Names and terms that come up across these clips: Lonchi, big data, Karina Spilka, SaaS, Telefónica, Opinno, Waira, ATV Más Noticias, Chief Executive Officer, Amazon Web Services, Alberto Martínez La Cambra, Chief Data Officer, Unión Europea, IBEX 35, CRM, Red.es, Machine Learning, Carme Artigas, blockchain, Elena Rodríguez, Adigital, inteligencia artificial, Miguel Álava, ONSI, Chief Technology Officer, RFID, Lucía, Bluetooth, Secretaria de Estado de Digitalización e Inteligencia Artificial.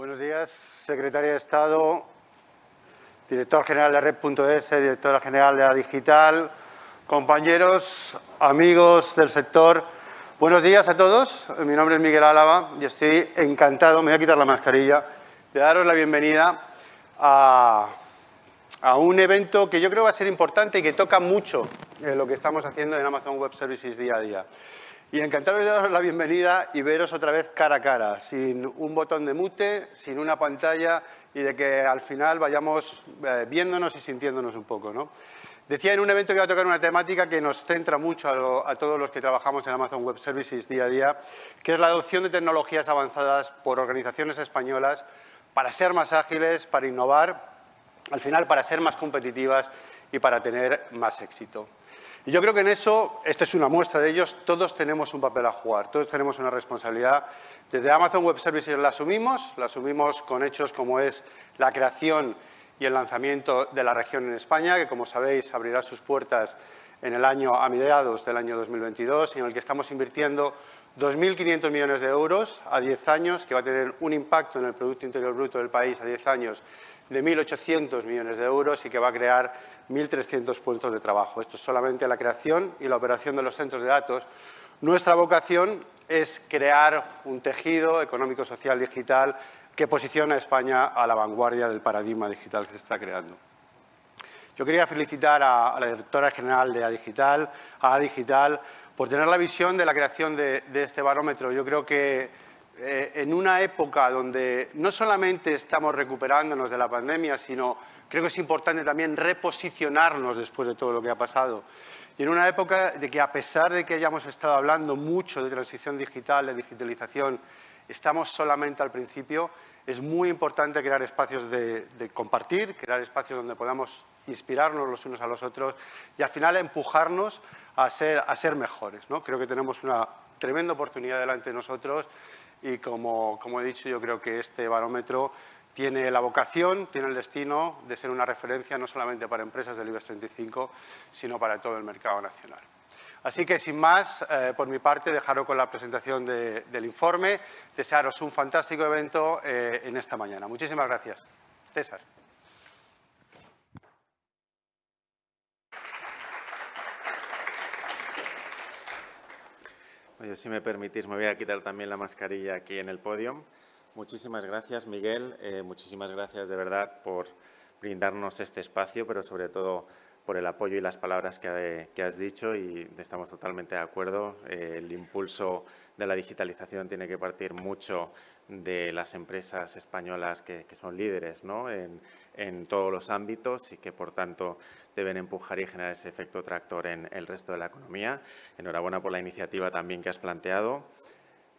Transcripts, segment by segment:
Buenos días, Secretaria de Estado, Director General de Red.es, Directora General de Adigital, compañeros, amigos del sector. Buenos días a todos. Mi nombre es Miguel Álava y estoy encantado, me voy a quitar la mascarilla, de daros la bienvenida a un evento que yo creo va a ser importante y que toca mucho lo que estamos haciendo en Amazon Web Services día a día. Y encantado de daros la bienvenida y veros otra vez cara a cara, sin un botón de mute, sin una pantalla y de que al final vayamos viéndonos y sintiéndonos un poco, ¿no? Decía en un evento que iba a tocar una temática que nos centra mucho a todos los que trabajamos en Amazon Web Services día a día, que es la adopción de tecnologías avanzadas por organizaciones españolas para ser más ágiles, para innovar, al final para ser más competitivas y para tener más éxito. Y yo creo que en eso, esta es una muestra de ellos, todos tenemos un papel a jugar, todos tenemos una responsabilidad. Desde Amazon Web Services la asumimos con hechos como es la creación y el lanzamiento de la región en España, que como sabéis abrirá sus puertas en el año, a mediados del año 2022, en el que estamos invirtiendo 2.500 millones de euros a 10 años, que va a tener un impacto en el Producto Interior Bruto del país a 10 años de 1.800 millones de euros y que va a crear 1.300 puestos de trabajo. Esto es solamente la creación y la operación de los centros de datos. Nuestra vocación es crear un tejido económico, social, digital que posiciona a España a la vanguardia del paradigma digital que se está creando. Yo quería felicitar a la Directora General de Adigital, a Adigital, por tener la visión de la creación de este barómetro. Yo creo que en una época donde no solamente estamos recuperándonos de la pandemia, sino creo que es importante también reposicionarnos después de todo lo que ha pasado. Y en una época de que, a pesar de que hayamos estado hablando mucho de transición digital, de digitalización, estamos solamente al principio, es muy importante crear espacios de compartir, crear espacios donde podamos inspirarnos los unos a los otros y al final empujarnos a ser mejores, ¿no? Creo que tenemos una tremenda oportunidad delante de nosotros y como he dicho, yo creo que este barómetro tiene la vocación, tiene el destino de ser una referencia no solamente para empresas del IBEX 35, sino para todo el mercado nacional. Así que, sin más, por mi parte, dejaros con la presentación del informe. Desearos un fantástico evento en esta mañana. Muchísimas gracias. César. Oye, si me permitís, me voy a quitar también la mascarilla aquí en el podio. Muchísimas gracias, Miguel. Muchísimas gracias, de verdad, por brindarnos este espacio, pero sobre todo por el apoyo y las palabras que has dicho, y estamos totalmente de acuerdo. El impulso de la digitalización tiene que partir mucho de las empresas españolas que son líderes, ¿no? en todos los ámbitos y que, por tanto, deben empujar y generar ese efecto tractor en el resto de la economía. Enhorabuena por la iniciativa también que has planteado.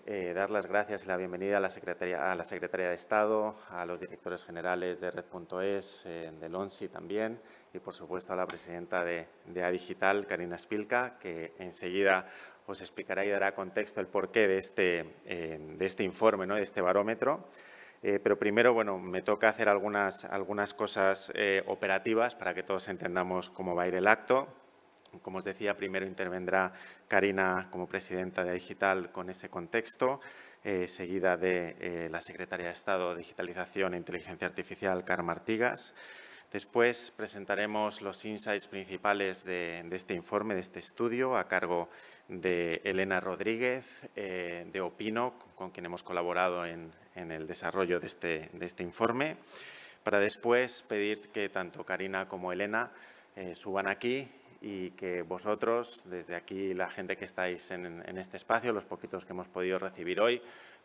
Dar las gracias y la bienvenida a la Secretaría de Estado, a los directores generales de Red.es, del ONSI también, y por supuesto a la presidenta de Adigital, Karina Spilka, que enseguida os explicará y dará contexto el porqué de este informe, ¿no? De este barómetro. Pero primero, bueno, me toca hacer algunas cosas operativas para que todos entendamos cómo va a ir el acto. Como os decía, primero intervendrá Karina como presidenta de Adigital con ese contexto, seguida de la secretaria de Estado de Digitalización e Inteligencia Artificial, Carme Artigas. Después presentaremos los insights principales de este informe, de este estudio, a cargo de Elena Rodríguez, de Opinno, con quien hemos colaborado en el desarrollo de este informe, para después pedir que tanto Karina como Elena suban aquí y que vosotros, desde aquí, la gente que estáis en este espacio, los poquitos que hemos podido recibir hoy,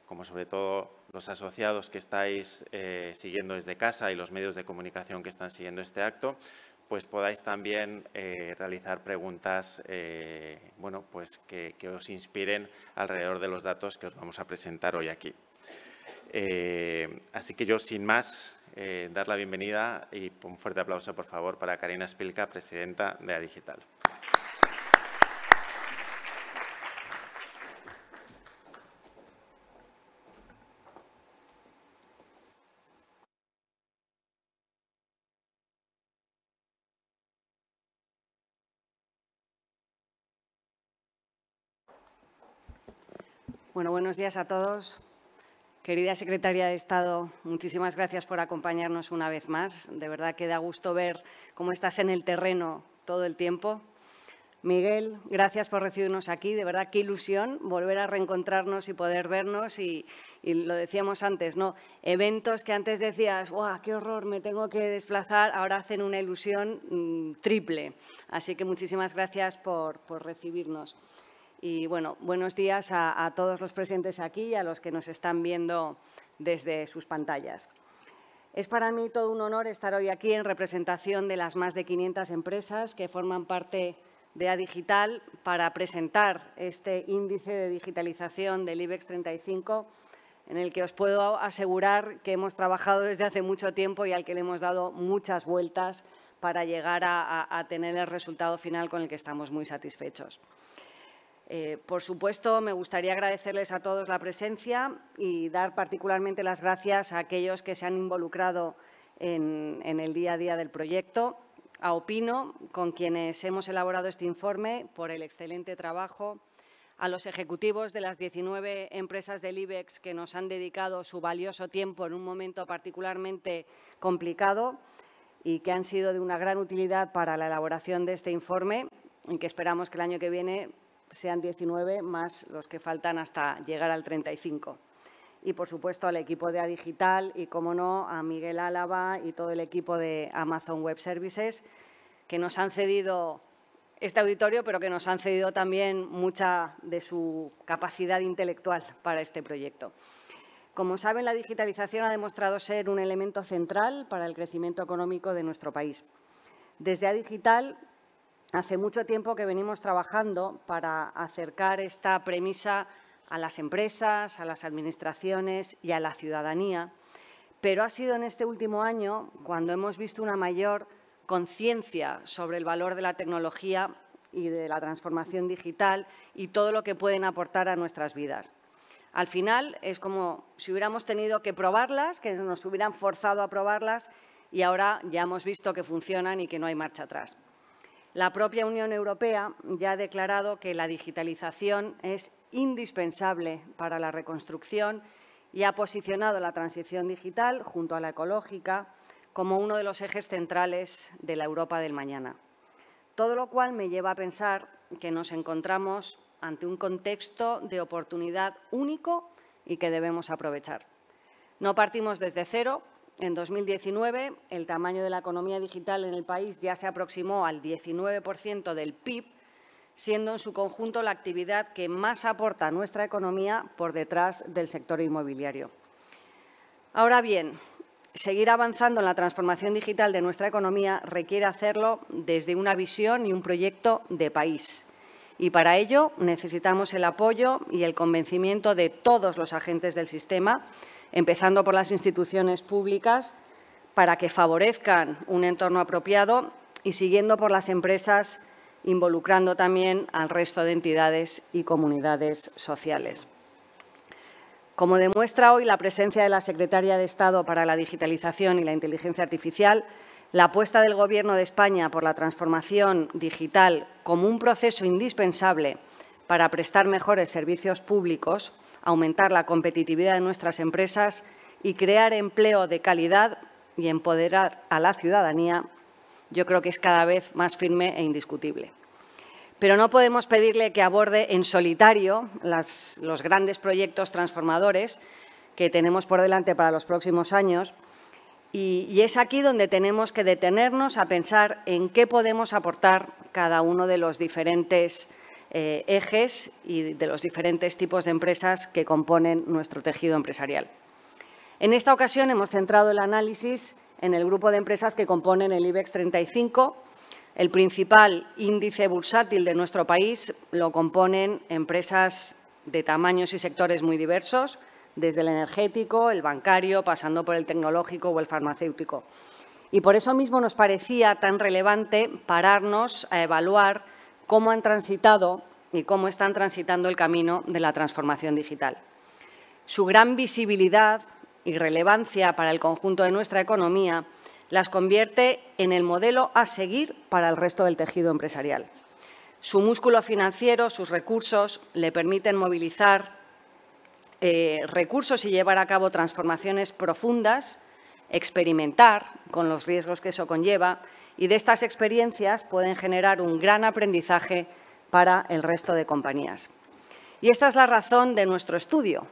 como sobre todo los asociados que estáis siguiendo desde casa y los medios de comunicación que están siguiendo este acto, pues podáis también realizar preguntas bueno, pues que os inspiren alrededor de los datos que os vamos a presentar hoy aquí. Así que yo, sin más, dar la bienvenida y un fuerte aplauso, por favor, para Karina Spilka, presidenta de Adigital. Bueno, buenos días a todos. Querida Secretaria de Estado, muchísimas gracias por acompañarnos una vez más. De verdad que da gusto ver cómo estás en el terreno todo el tiempo. Miguel, gracias por recibirnos aquí. De verdad, qué ilusión volver a reencontrarnos y poder vernos. Y lo decíamos antes, ¿no? Eventos que antes decías, ¡guau, qué horror, me tengo que desplazar! Ahora hacen una ilusión triple. Así que muchísimas gracias por recibirnos. Y bueno, buenos días a todos los presentes aquí y a los que nos están viendo desde sus pantallas. Es para mí todo un honor estar hoy aquí en representación de las más de 500 empresas que forman parte de Adigital para presentar este índice de digitalización del IBEX 35, en el que os puedo asegurar que hemos trabajado desde hace mucho tiempo y al que le hemos dado muchas vueltas para llegar a tener el resultado final con el que estamos muy satisfechos. Por supuesto, me gustaría agradecerles a todos la presencia y dar particularmente las gracias a aquellos que se han involucrado en el día a día del proyecto, a Opinno, con quienes hemos elaborado este informe, por el excelente trabajo, a los ejecutivos de las 19 empresas del IBEX que nos han dedicado su valioso tiempo en un momento particularmente complicado y que han sido de una gran utilidad para la elaboración de este informe, en que esperamos que el año que viene sean 19 más los que faltan hasta llegar al 35. Y, por supuesto, al equipo de Adigital y, como no, a Miguel Álava y todo el equipo de Amazon Web Services, que nos han cedido este auditorio, pero que nos han cedido también mucha de su capacidad intelectual para este proyecto. Como saben, la digitalización ha demostrado ser un elemento central para el crecimiento económico de nuestro país. Desde Adigital, hace mucho tiempo que venimos trabajando para acercar esta premisa a las empresas, a las administraciones y a la ciudadanía, pero ha sido en este último año cuando hemos visto una mayor conciencia sobre el valor de la tecnología y de la transformación digital y todo lo que pueden aportar a nuestras vidas. Al final es como si hubiéramos tenido que probarlas, que nos hubieran forzado a probarlas y ahora ya hemos visto que funcionan y que no hay marcha atrás. La propia Unión Europea ya ha declarado que la digitalización es indispensable para la reconstrucción y ha posicionado la transición digital, junto a la ecológica, como uno de los ejes centrales de la Europa del mañana. Todo lo cual me lleva a pensar que nos encontramos ante un contexto de oportunidad único y que debemos aprovechar. No partimos desde cero. En 2019, el tamaño de la economía digital en el país ya se aproximó al 19% del PIB, siendo en su conjunto la actividad que más aporta a nuestra economía por detrás del sector inmobiliario. Ahora bien, seguir avanzando en la transformación digital de nuestra economía requiere hacerlo desde una visión y un proyecto de país. Y para ello necesitamos el apoyo y el convencimiento de todos los agentes del sistema, empezando por las instituciones públicas, para que favorezcan un entorno apropiado y siguiendo por las empresas, involucrando también al resto de entidades y comunidades sociales. Como demuestra hoy la presencia de la Secretaria de Estado para la Digitalización y la Inteligencia Artificial, la apuesta del Gobierno de España por la transformación digital como un proceso indispensable para prestar mejores servicios públicos, aumentar la competitividad de nuestras empresas y crear empleo de calidad y empoderar a la ciudadanía, yo creo que es cada vez más firme e indiscutible. Pero no podemos pedirle que aborde en solitario los grandes proyectos transformadores que tenemos por delante para los próximos años, y es aquí donde tenemos que detenernos a pensar en qué podemos aportar cada uno de los diferentes ejes y de los diferentes tipos de empresas que componen nuestro tejido empresarial. En esta ocasión hemos centrado el análisis en el grupo de empresas que componen el IBEX 35. El principal índice bursátil de nuestro país lo componen empresas de tamaños y sectores muy diversos, desde el energético, el bancario, pasando por el tecnológico o el farmacéutico. Y por eso mismo nos parecía tan relevante pararnos a evaluar cómo han transitado y cómo están transitando el camino de la transformación digital. Su gran visibilidad y relevancia para el conjunto de nuestra economía las convierte en el modelo a seguir para el resto del tejido empresarial. Su músculo financiero, sus recursos, le permiten movilizar recursos y llevar a cabo transformaciones profundas, experimentar con los riesgos que eso conlleva, y de estas experiencias pueden generar un gran aprendizaje para el resto de compañías. Y esta es la razón de nuestro estudio,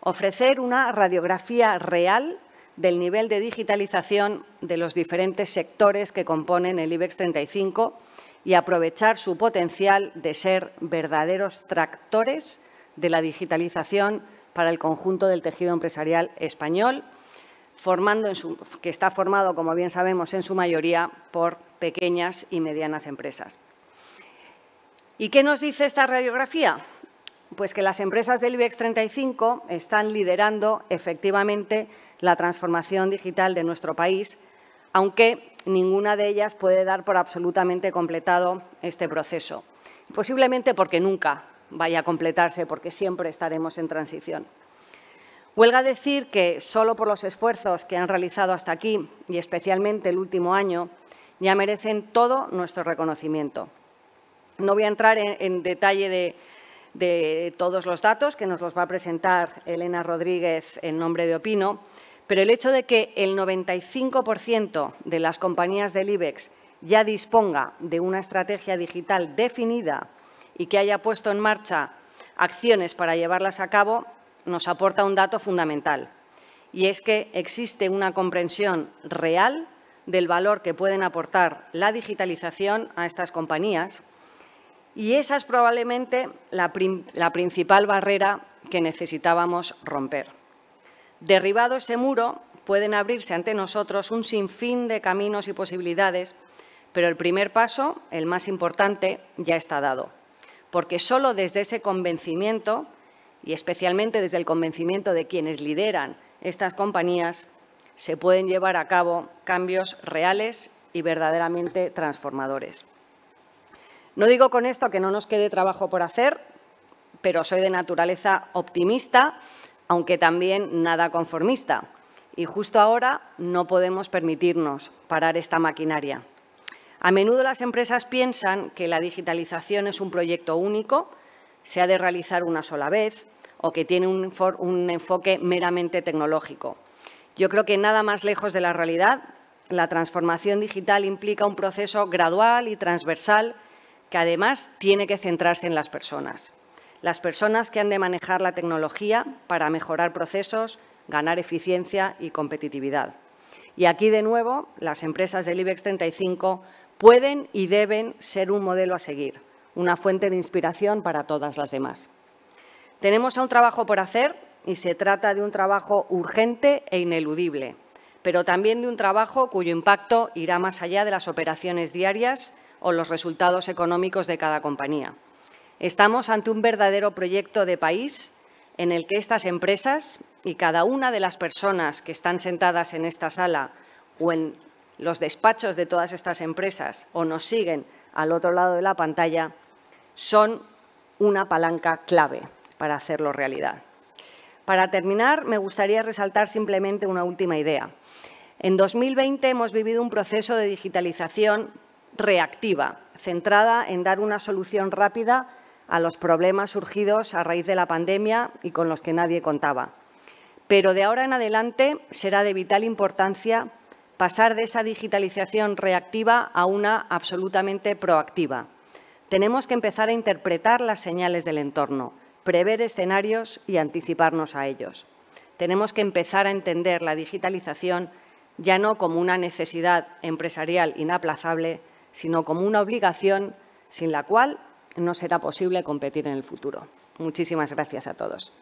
ofrecer una radiografía real del nivel de digitalización de los diferentes sectores que componen el IBEX 35 y aprovechar su potencial de ser verdaderos tractores de la digitalización para el conjunto del tejido empresarial español, que está formado, como bien sabemos, en su mayoría por pequeñas y medianas empresas. ¿Y qué nos dice esta radiografía? Pues que las empresas del IBEX 35 están liderando efectivamente la transformación digital de nuestro país, aunque ninguna de ellas puede dar por absolutamente completado este proceso. Posiblemente porque nunca vaya a completarse, porque siempre estaremos en transición. Huelga decir que solo por los esfuerzos que han realizado hasta aquí, y especialmente el último año, ya merecen todo nuestro reconocimiento. No voy a entrar en detalle de todos los datos, que nos los va a presentar Elena Rodríguez en nombre de Opinno, pero el hecho de que el 95% de las compañías del IBEX ya disponga de una estrategia digital definida y que haya puesto en marcha acciones para llevarlas a cabo, nos aporta un dato fundamental, y es que existe una comprensión real del valor que pueden aportar la digitalización a estas compañías, y esa es probablemente la principal barrera que necesitábamos romper. Derribado ese muro, pueden abrirse ante nosotros un sinfín de caminos y posibilidades, pero el primer paso, el más importante, ya está dado, porque solo desde ese convencimiento, y especialmente desde el convencimiento de quienes lideran estas compañías, se pueden llevar a cabo cambios reales y verdaderamente transformadores. No digo con esto que no nos quede trabajo por hacer, pero soy de naturaleza optimista, aunque también nada conformista. Y justo ahora no podemos permitirnos parar esta maquinaria. A menudo las empresas piensan que la digitalización es un proyecto único, se ha de realizar una sola vez o que tiene un enfoque meramente tecnológico. Yo creo que nada más lejos de la realidad, la transformación digital implica un proceso gradual y transversal que además tiene que centrarse en las personas. Las personas que han de manejar la tecnología para mejorar procesos, ganar eficiencia y competitividad. Y aquí de nuevo, las empresas del IBEX 35 pueden y deben ser un modelo a seguir, una fuente de inspiración para todas las demás. Tenemos aún trabajo por hacer y se trata de un trabajo urgente e ineludible, pero también de un trabajo cuyo impacto irá más allá de las operaciones diarias o los resultados económicos de cada compañía. Estamos ante un verdadero proyecto de país en el que estas empresas y cada una de las personas que están sentadas en esta sala o en los despachos de todas estas empresas o nos siguen al otro lado de la pantalla, son una palanca clave para hacerlo realidad. Para terminar, me gustaría resaltar simplemente una última idea. En 2020 hemos vivido un proceso de digitalización reactiva, centrada en dar una solución rápida a los problemas surgidos a raíz de la pandemia y con los que nadie contaba. Pero de ahora en adelante será de vital importancia pasar de esa digitalización reactiva a una absolutamente proactiva. Tenemos que empezar a interpretar las señales del entorno, prever escenarios y anticiparnos a ellos. Tenemos que empezar a entender la digitalización ya no como una necesidad empresarial inaplazable, sino como una obligación sin la cual no será posible competir en el futuro. Muchísimas gracias a todos.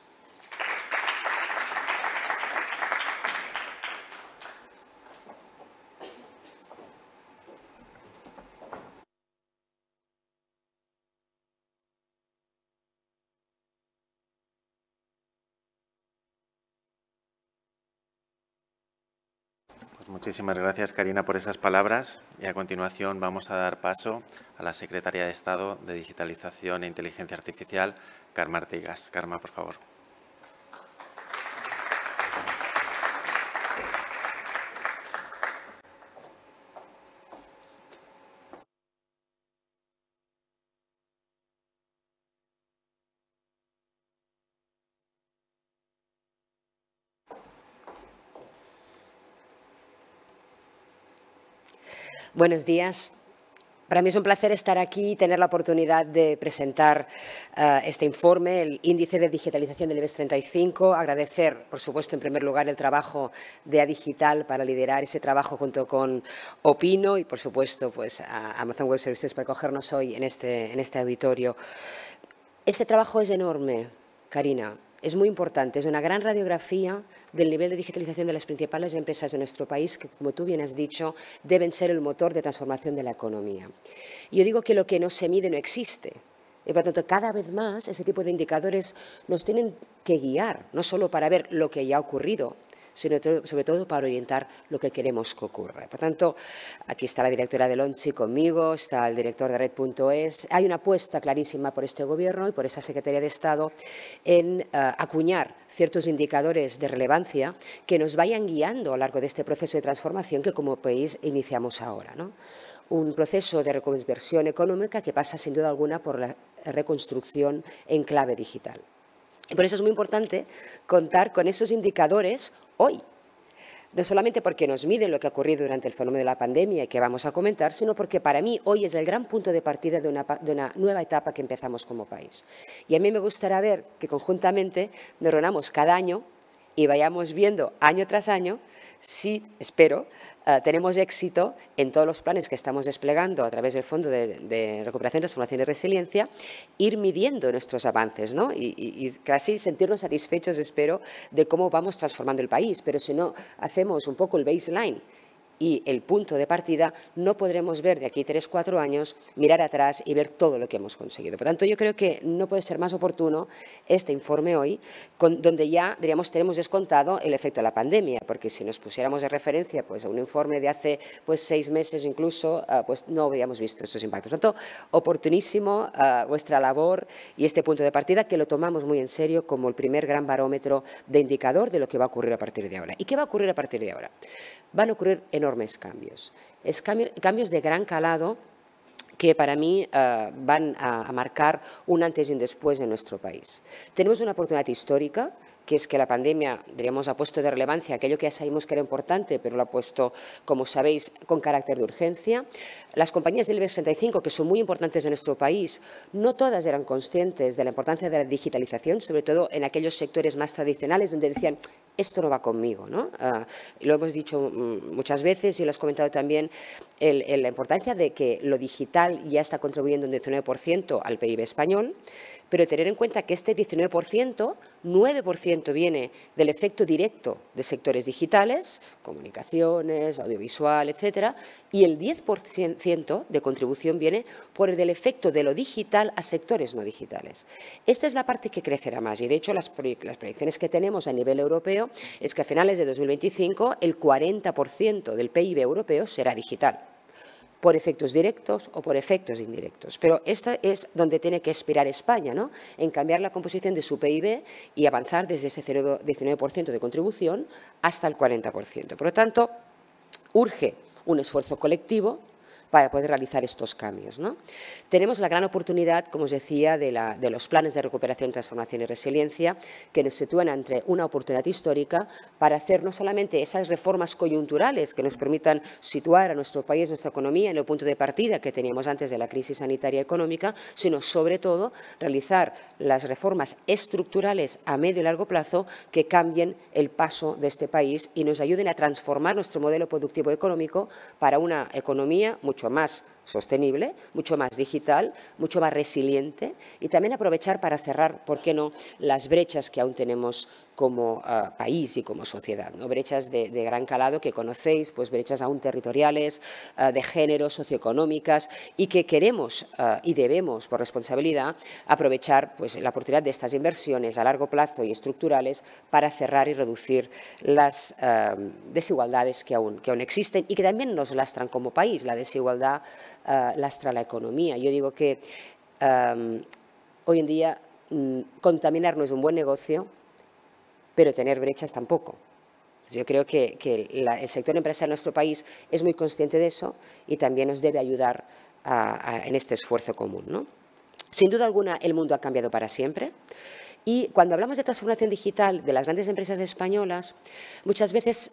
Muchísimas gracias, Karina, por esas palabras. Y a continuación vamos a dar paso a la Secretaria de Estado de Digitalización e Inteligencia Artificial, Carme Artigas. Carme, por favor. Buenos días. Para mí es un placer estar aquí y tener la oportunidad de presentar este informe, el Índice de Digitalización del IBEX 35. Agradecer, por supuesto, en primer lugar, el trabajo de Adigital para liderar ese trabajo junto con Opinno y, por supuesto, pues, a Amazon Web Services para acogernos hoy en este auditorio. Este trabajo es enorme, Karina. Es muy importante, es una gran radiografía del nivel de digitalización de las principales empresas de nuestro país que, como tú bien has dicho, deben ser el motor de transformación de la economía. Yo digo que lo que no se mide no existe y, por tanto, cada vez más ese tipo de indicadores nos tienen que guiar, no solo para ver lo que ya ha ocurrido, sino sobre todo para orientar lo que queremos que ocurra. Por tanto, aquí está la directora de Lonchi conmigo, está el director de Red.es. Hay una apuesta clarísima por este Gobierno y por esa Secretaría de Estado en acuñar ciertos indicadores de relevancia que nos vayan guiando a lo largo de este proceso de transformación que como país iniciamos ahora, ¿no? Un proceso de reconversión económica que pasa sin duda alguna por la reconstrucción en clave digital. Y por eso es muy importante contar con esos indicadores hoy, no solamente porque nos miden lo que ha ocurrido durante el fenómeno de la pandemia y que vamos a comentar, sino porque para mí hoy es el gran punto de partida de una nueva etapa que empezamos como país. Y a mí me gustaría ver que conjuntamente nos reunamos cada año y vayamos viendo año tras año si, espero, tenemos éxito en todos los planes que estamos desplegando a través del Fondo de Recuperación, Transformación y Resiliencia, ir midiendo nuestros avances, ¿no? y casi sentirnos satisfechos, espero, de cómo vamos transformando el país. Pero si no hacemos un poco el baseline y el punto de partida, no podremos ver de aquí 3 o 4 años, mirar atrás y ver todo lo que hemos conseguido. Por tanto, yo creo que no puede ser más oportuno este informe hoy, donde ya, diríamos, tenemos descontado el efecto de la pandemia, porque si nos pusiéramos de referencia pues, a un informe de hace pues, 6 meses incluso, pues no habríamos visto estos impactos. Por tanto, oportunísimo vuestra labor y este punto de partida, que lo tomamos muy en serio como el primer gran barómetro de indicador de lo que va a ocurrir a partir de ahora. ¿Y qué va a ocurrir a partir de ahora? Van a ocurrir enormes cambios, cambios de gran calado que para mí van a marcar un antes y un después en nuestro país. Tenemos una oportunidad histórica, que es que la pandemia, diríamos, ha puesto de relevancia aquello que ya sabíamos que era importante, pero lo ha puesto, como sabéis, con carácter de urgencia. Las compañías del IBEX 35, que son muy importantes en nuestro país, no todas eran conscientes de la importancia de la digitalización, sobre todo en aquellos sectores más tradicionales donde decían, esto no va conmigo, ¿no? Lo hemos dicho muchas veces y lo has comentado también, la importancia de que lo digital ya está contribuyendo un 19% al PIB español, pero tener en cuenta que este 19%, 9% viene del efecto directo de sectores digitales, comunicaciones, audiovisual, etcétera, y el 10% de contribución viene por el del efecto de lo digital a sectores no digitales. Esta es la parte que crecerá más y, de hecho, las proyecciones que tenemos a nivel europeo es que a finales de 2025 el 40% del PIB europeo será digital, por efectos directos o por efectos indirectos. Pero esta es donde tiene que aspirar España, ¿no? En cambiar la composición de su PIB y avanzar desde ese 19% de contribución hasta el 40%. Por lo tanto, urge un esfuerzo colectivo para poder realizar estos cambios, ¿no? Tenemos la gran oportunidad, como os decía, de los planes de recuperación, transformación y resiliencia, que nos sitúan ante una oportunidad histórica para hacer no solamente esas reformas coyunturales que nos permitan situar a nuestro país, nuestra economía, en el punto de partida que teníamos antes de la crisis sanitaria económica, sino sobre todo realizar las reformas estructurales a medio y largo plazo que cambien el paso de este país y nos ayuden a transformar nuestro modelo productivo económico para una economía mucho más sostenible, mucho más digital, mucho más resiliente y también aprovechar para cerrar, ¿por qué no?, las brechas que aún tenemos como país y como sociedad, ¿no? Brechas de gran calado que conocéis, pues brechas aún territoriales, de género, socioeconómicas y que queremos y debemos, por responsabilidad, aprovechar pues, la oportunidad de estas inversiones a largo plazo y estructurales para cerrar y reducir las desigualdades que aún existen y que también nos lastran como país. La desigualdad lastra la economía. Yo digo que hoy en día contaminar no es un buen negocio, pero tener brechas tampoco. Yo creo que el sector empresarial de nuestro país es muy consciente de eso y también nos debe ayudar en este esfuerzo común, ¿no? Sin duda alguna, el mundo ha cambiado para siempre. Y cuando hablamos de transformación digital de las grandes empresas españolas, muchas veces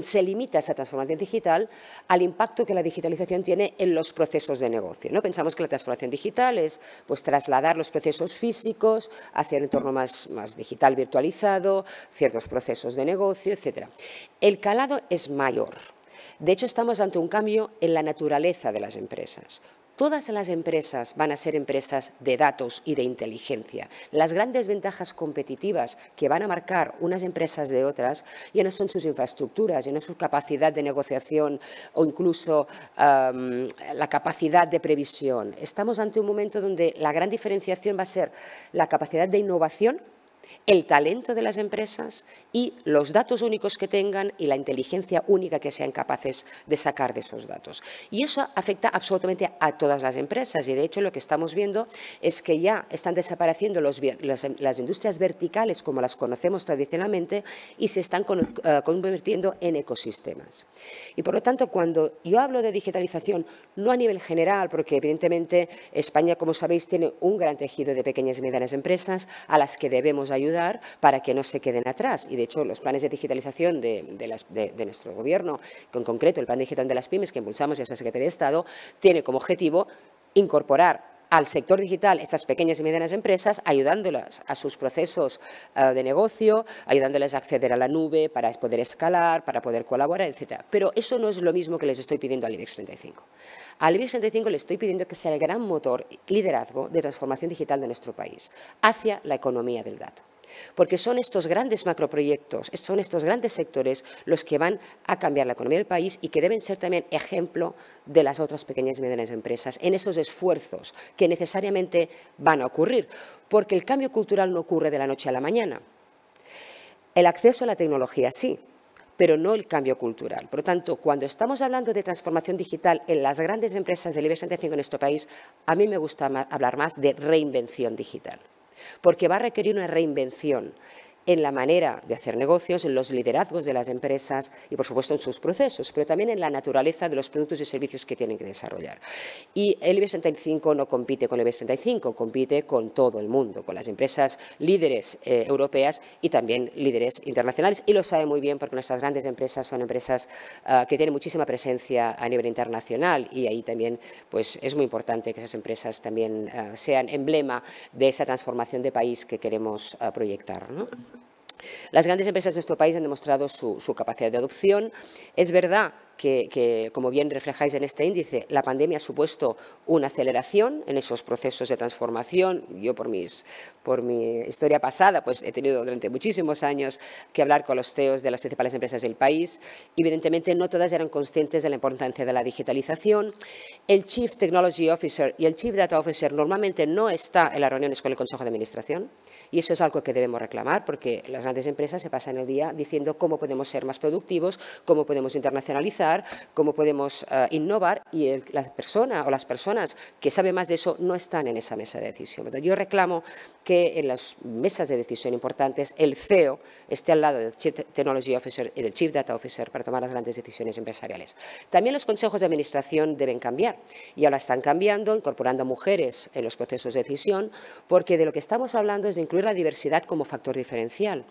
se limita esa transformación digital al impacto que la digitalización tiene en los procesos de negocio, ¿no? Pensamos que la transformación digital es pues, trasladar los procesos físicos hacia un entorno más digital virtualizado, ciertos procesos de negocio, etc. El calado es mayor. De hecho, estamos ante un cambio en la naturaleza de las empresas. Todas las empresas van a ser empresas de datos y de inteligencia. Las grandes ventajas competitivas que van a marcar unas empresas de otras ya no son sus infraestructuras, ya no es su capacidad de negociación o incluso la capacidad de previsión. Estamos ante un momento donde la gran diferenciación va a ser la capacidad de innovación, el talento de las empresas y los datos únicos que tengan y la inteligencia única que sean capaces de sacar de esos datos. Y eso afecta absolutamente a todas las empresas y, de hecho, lo que estamos viendo es que ya están desapareciendo las industrias verticales como las conocemos tradicionalmente y se están convirtiendo en ecosistemas. Y, por lo tanto, cuando yo hablo de digitalización, no a nivel general, porque, evidentemente, España, como sabéis, tiene un gran tejido de pequeñas y medianas empresas a las que debemos ayudar para que no se queden atrás. Y, de hecho, los planes de digitalización de nuestro Gobierno, en concreto el Plan Digital de las Pymes que impulsamos en la Secretaría de Estado, tiene como objetivo incorporar al sector digital estas pequeñas y medianas empresas, ayudándolas a sus procesos de negocio, ayudándoles a acceder a la nube para poder escalar, para poder colaborar, etc. Pero eso no es lo mismo que les estoy pidiendo al IBEX 35. Al IBEX 35 le estoy pidiendo que sea el gran motor, liderazgo de transformación digital de nuestro país hacia la economía del dato. Porque son estos grandes macroproyectos, son estos grandes sectores los que van a cambiar la economía del país y que deben ser también ejemplo de las otras pequeñas y medianas empresas en esos esfuerzos que necesariamente van a ocurrir. Porque el cambio cultural no ocurre de la noche a la mañana. El acceso a la tecnología sí, pero no el cambio cultural. Por lo tanto, cuando estamos hablando de transformación digital en las grandes empresas del IBEX 35 en nuestro país, a mí me gusta hablar más de reinvención digital. Porque va a requerir una reinvención en la manera de hacer negocios, en los liderazgos de las empresas y, por supuesto, en sus procesos, pero también en la naturaleza de los productos y servicios que tienen que desarrollar. Y el IBEX 35 no compite con el IBEX 35, compite con todo el mundo, con las empresas líderes europeas y también líderes internacionales. Y lo sabe muy bien porque nuestras grandes empresas son empresas que tienen muchísima presencia a nivel internacional y ahí también pues, es muy importante que esas empresas también sean emblema de esa transformación de país que queremos proyectar, ¿no? Las grandes empresas de nuestro país han demostrado su capacidad de adopción. Es verdad que, como bien reflejáis en este índice, la pandemia ha supuesto una aceleración en esos procesos de transformación. Yo, por mi historia pasada, pues he tenido durante muchísimos años que hablar con los CEOs de las principales empresas del país. Evidentemente, no todas eran conscientes de la importancia de la digitalización. El Chief Technology Officer y el Chief Data Officer normalmente no está en las reuniones con el Consejo de Administración. Y eso es algo que debemos reclamar porque las grandes empresas se pasan el día diciendo cómo podemos ser más productivos, cómo podemos internacionalizar, cómo podemos innovar y la persona o las personas que saben más de eso no están en esa mesa de decisión. Entonces, yo reclamo que en las mesas de decisión importantes el CEO esté al lado del Chief Technology Officer y del Chief Data Officer para tomar las grandes decisiones empresariales. También los consejos de administración deben cambiar y ahora están cambiando, incorporando a mujeres en los procesos de decisión porque de lo que estamos hablando es de incluir la diversidad como factor diferencial.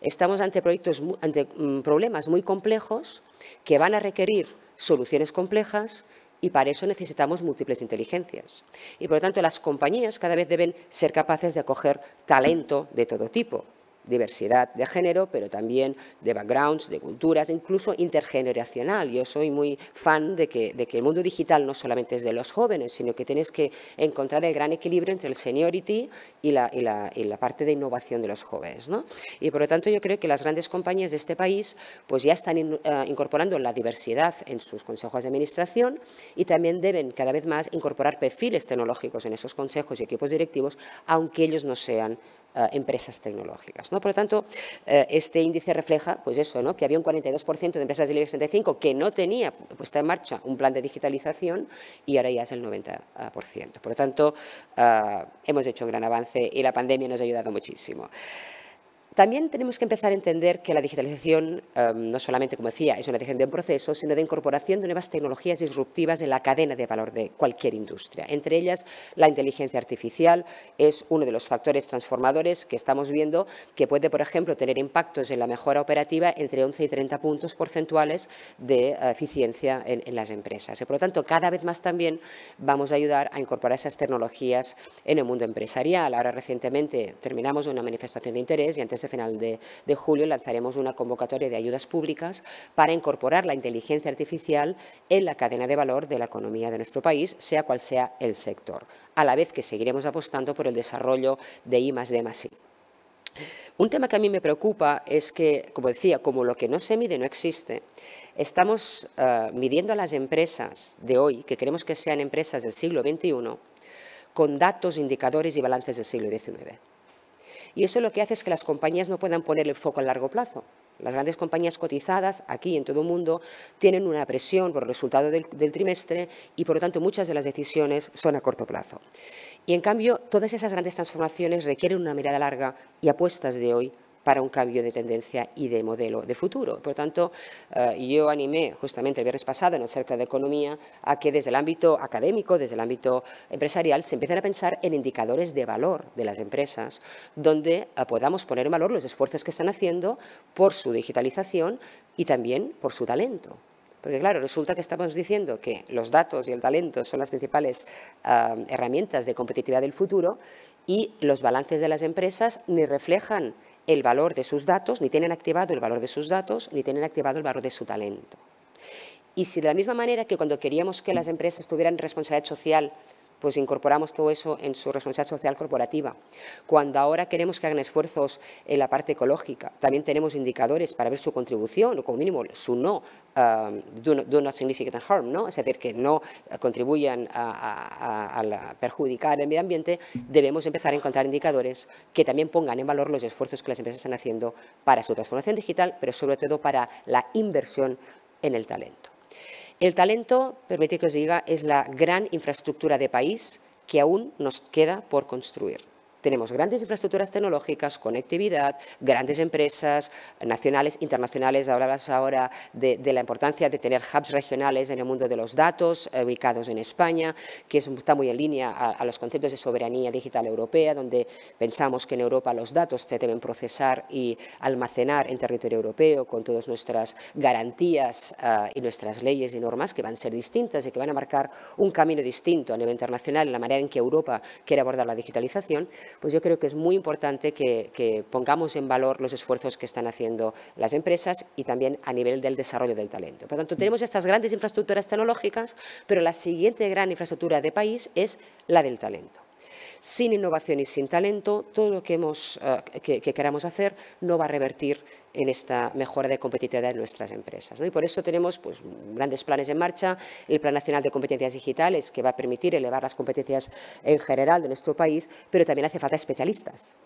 Estamos ante problemas muy complejos que van a requerir soluciones complejas y para eso necesitamos múltiples inteligencias. Y por lo tanto las compañías cada vez deben ser capaces de acoger talento de todo tipo. Diversidad de género, pero también de backgrounds, de culturas, incluso intergeneracional. Yo soy muy fan de que el mundo digital no solamente es de los jóvenes, sino que tienes que encontrar el gran equilibrio entre el seniority y la parte de innovación de los jóvenes, ¿no? Y por lo tanto yo creo que las grandes compañías de este país pues ya están incorporando la diversidad en sus consejos de administración y también deben cada vez más incorporar perfiles tecnológicos en esos consejos y equipos directivos, aunque ellos no sean empresas tecnológicas, ¿no? Por lo tanto, este índice refleja pues eso, ¿no? Que había un 42% de empresas del IBEX 35 que no tenía puesta en marcha un plan de digitalización y ahora ya es el 90%. Por lo tanto, hemos hecho un gran avance y la pandemia nos ha ayudado muchísimo. También tenemos que empezar a entender que la digitalización no solamente, como decía, es una digitalización de un proceso, sino de incorporación de nuevas tecnologías disruptivas en la cadena de valor de cualquier industria. Entre ellas, la inteligencia artificial es uno de los factores transformadores que estamos viendo que puede, por ejemplo, tener impactos en la mejora operativa entre 11 y 30 puntos porcentuales de eficiencia en las empresas. Y, por lo tanto, cada vez más también vamos a ayudar a incorporar esas tecnologías en el mundo empresarial. Ahora, recientemente, terminamos una manifestación de interés y antes de final de julio lanzaremos una convocatoria de ayudas públicas para incorporar la inteligencia artificial en la cadena de valor de la economía de nuestro país, sea cual sea el sector, a la vez que seguiremos apostando por el desarrollo de I+D+I. Un tema que a mí me preocupa es que, como decía, como lo que no se mide no existe, estamos midiendo a las empresas de hoy, que queremos que sean empresas del siglo XXI, con datos, indicadores y balances del siglo XIX. Y eso lo que hace es que las compañías no puedan poner el foco a largo plazo. Las grandes compañías cotizadas, aquí en todo el mundo, tienen una presión por el resultado del trimestre y, por lo tanto, muchas de las decisiones son a corto plazo. Y, en cambio, todas esas grandes transformaciones requieren una mirada larga y apuestas de hoy para un cambio de tendencia y de modelo de futuro. Por lo tanto, yo animé justamente el viernes pasado en el Cercle de Economía a que desde el ámbito académico, desde el ámbito empresarial, se empiecen a pensar en indicadores de valor de las empresas, donde podamos poner en valor los esfuerzos que están haciendo por su digitalización y también por su talento. Porque, claro, resulta que estamos diciendo que los datos y el talento son las principales herramientas de competitividad del futuro y los balances de las empresas ni reflejan el valor de sus datos, ni tienen activado el valor de sus datos, ni tienen activado el valor de su talento. Y si de la misma manera que cuando queríamos que las empresas tuvieran responsabilidad social, pues incorporamos todo eso en su responsabilidad social corporativa. Cuando ahora queremos que hagan esfuerzos en la parte ecológica, también tenemos indicadores para ver su contribución, o como mínimo su no, do not significant harm, ¿no? Es decir, que no contribuyan a perjudicar el medio ambiente, debemos empezar a encontrar indicadores que también pongan en valor los esfuerzos que las empresas están haciendo para su transformación digital, pero sobre todo para la inversión en el talento. El talento, permite que os diga, es la gran infraestructura de país que aún nos queda por construir. Tenemos grandes infraestructuras tecnológicas, conectividad, grandes empresas nacionales, internacionales. Hablabas ahora de la importancia de tener hubs regionales en el mundo de los datos, ubicados en España, que está muy en línea a los conceptos de soberanía digital europea, donde pensamos que en Europa los datos se deben procesar y almacenar en territorio europeo con todas nuestras garantías y nuestras leyes y normas que van a ser distintas y que van a marcar un camino distinto a nivel internacional en la manera en que Europa quiere abordar la digitalización. Pues yo creo que es muy importante que pongamos en valor los esfuerzos que están haciendo las empresas y también a nivel del desarrollo del talento. Por lo tanto, tenemos estas grandes infraestructuras tecnológicas, pero la siguiente gran infraestructura de país es la del talento. Sin innovación y sin talento, todo lo que queramos hacer no va a revertir en esta mejora de competitividad de nuestras empresas, ¿no? Y por eso tenemos, pues, grandes planes en marcha, el Plan Nacional de Competencias Digitales, que va a permitir elevar las competencias en general de nuestro país, pero también hace falta especialistas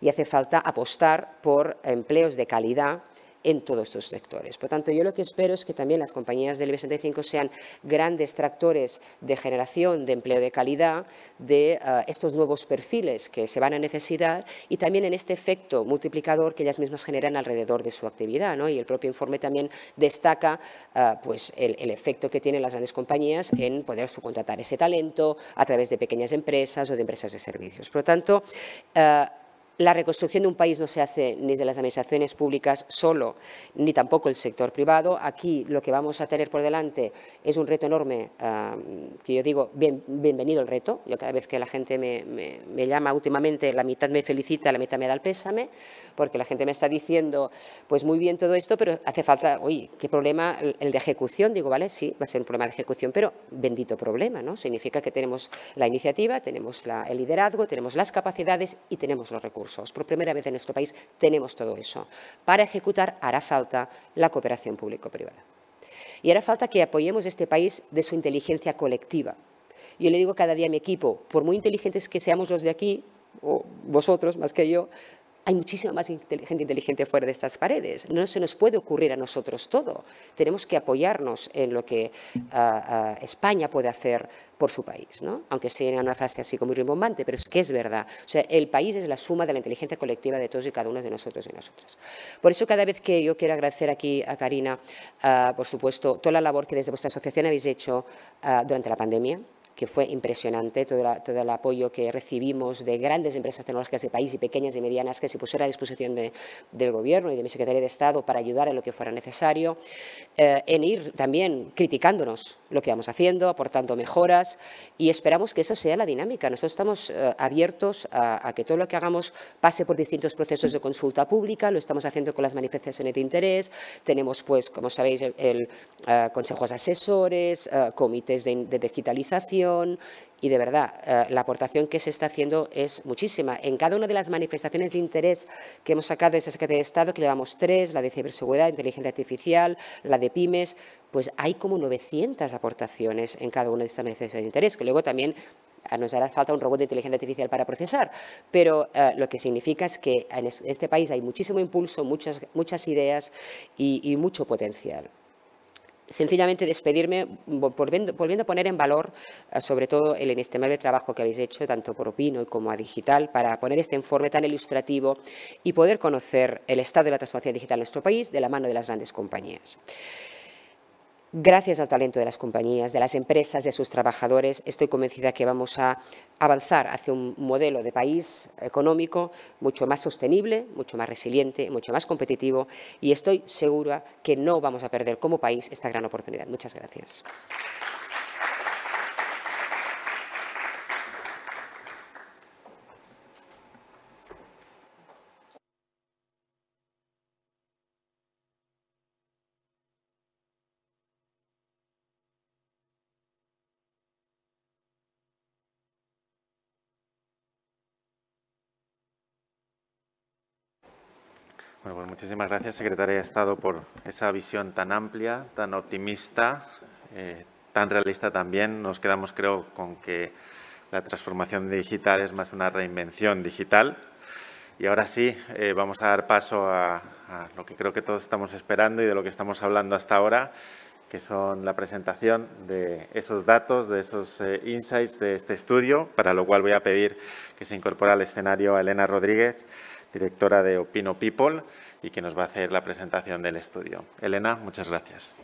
y hace falta apostar por empleos de calidad en todos estos sectores. Por tanto, yo lo que espero es que también las compañías del IBEX 35 sean grandes tractores de generación de empleo de calidad, de estos nuevos perfiles que se van a necesitar y también en este efecto multiplicador que ellas mismas generan alrededor de su actividad, ¿no? Y el propio informe también destaca pues el efecto que tienen las grandes compañías en poder subcontratar ese talento a través de pequeñas empresas o de empresas de servicios. Por lo tanto, la reconstrucción de un país no se hace ni de las administraciones públicas solo, ni tampoco el sector privado. Aquí lo que vamos a tener por delante es un reto enorme, que yo digo, bienvenido el reto. Yo cada vez que la gente me llama últimamente, la mitad me felicita, la mitad me da el pésame, porque la gente me está diciendo, pues muy bien todo esto, pero hace falta, oye, qué problema el de ejecución. Digo, vale, sí, va a ser un problema de ejecución, pero bendito problema, ¿no? Significa que tenemos la iniciativa, tenemos el liderazgo, tenemos las capacidades y tenemos los recursos. Por primera vez en nuestro país tenemos todo eso. Para ejecutar hará falta la cooperación público-privada. Y hará falta que apoyemos este país de su inteligencia colectiva. Yo le digo cada día a mi equipo, por muy inteligentes que seamos los de aquí, o vosotros más que yo, Hay muchísima más gente inteligente fuera de estas paredes. No se nos puede ocurrir a nosotros todo. Tenemos que apoyarnos en lo que España puede hacer por su país, ¿no? Aunque sea una frase así como muy rimbombante, pero es que es verdad. O sea, el país es la suma de la inteligencia colectiva de todos y cada uno de nosotros y nosotras. Por eso, cada vez que yo quiero agradecer aquí a Karina, por supuesto, toda la labor que desde vuestra asociación habéis hecho durante la pandemia, que fue impresionante, todo el apoyo que recibimos de grandes empresas tecnológicas de país y pequeñas y medianas que se pusieron a disposición del Gobierno y de mi Secretaría de Estado para ayudar en lo que fuera necesario, en ir también criticándonos lo que vamos haciendo, aportando mejoras, y esperamos que eso sea la dinámica. Nosotros estamos abiertos a que todo lo que hagamos pase por distintos procesos de consulta pública. Lo estamos haciendo con las manifestaciones de interés. Tenemos, pues, como sabéis, consejos asesores, comités de digitalización. Y de verdad, la aportación que se está haciendo es muchísima. En cada una de las manifestaciones de interés que hemos sacado de esa Secretaría de Estado, que llevamos 3, la de ciberseguridad, inteligencia artificial, la de pymes, pues hay como 900 aportaciones en cada una de estas manifestaciones de interés, que luego también nos hará falta un robot de inteligencia artificial para procesar. Pero lo que significa es que en este país hay muchísimo impulso, muchas ideas y mucho potencial. Sencillamente despedirme volviendo a poner en valor sobre todo el inestimable trabajo que habéis hecho tanto por Opinno como Adigital para poner este informe tan ilustrativo y poder conocer el estado de la transformación digital en nuestro país de la mano de las grandes compañías. Gracias al talento de las compañías, de las empresas, de sus trabajadores, estoy convencida que vamos a avanzar hacia un modelo de país económico mucho más sostenible, mucho más resiliente, mucho más competitivo, y estoy segura que no vamos a perder como país esta gran oportunidad. Muchas gracias. Bueno, pues muchísimas gracias, Secretaria de Estado, por esa visión tan amplia, tan optimista, tan realista también. Nos quedamos, creo, con que la transformación digital es más una reinvención digital. Y ahora sí, vamos a dar paso a lo que creo que todos estamos esperando y de lo que estamos hablando hasta ahora, que son la presentación de esos datos, de esos insights de este estudio, para lo cual voy a pedir que se incorpore al escenario a Elena Rodríguez, directora de Opinno People, y que nos va a hacer la presentación del estudio. Elena, muchas gracias.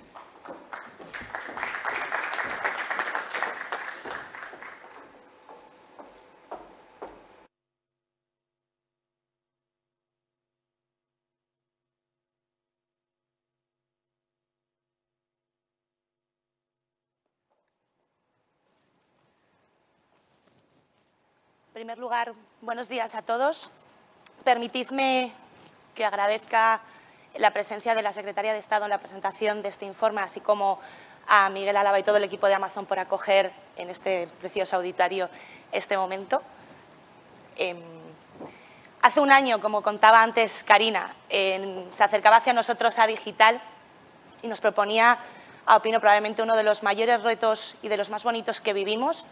En primer lugar, buenos días a todos. Permitidme que agradezca la presencia de la Secretaria de Estado en la presentación de este informe, así como a Miguel Álava y todo el equipo de Amazon por acoger en este precioso auditorio este momento. Hace un año, como contaba antes Karina, se acercaba hacia nosotros Adigital y nos proponía a Opinno probablemente uno de los mayores retos y de los más bonitos que vivimos,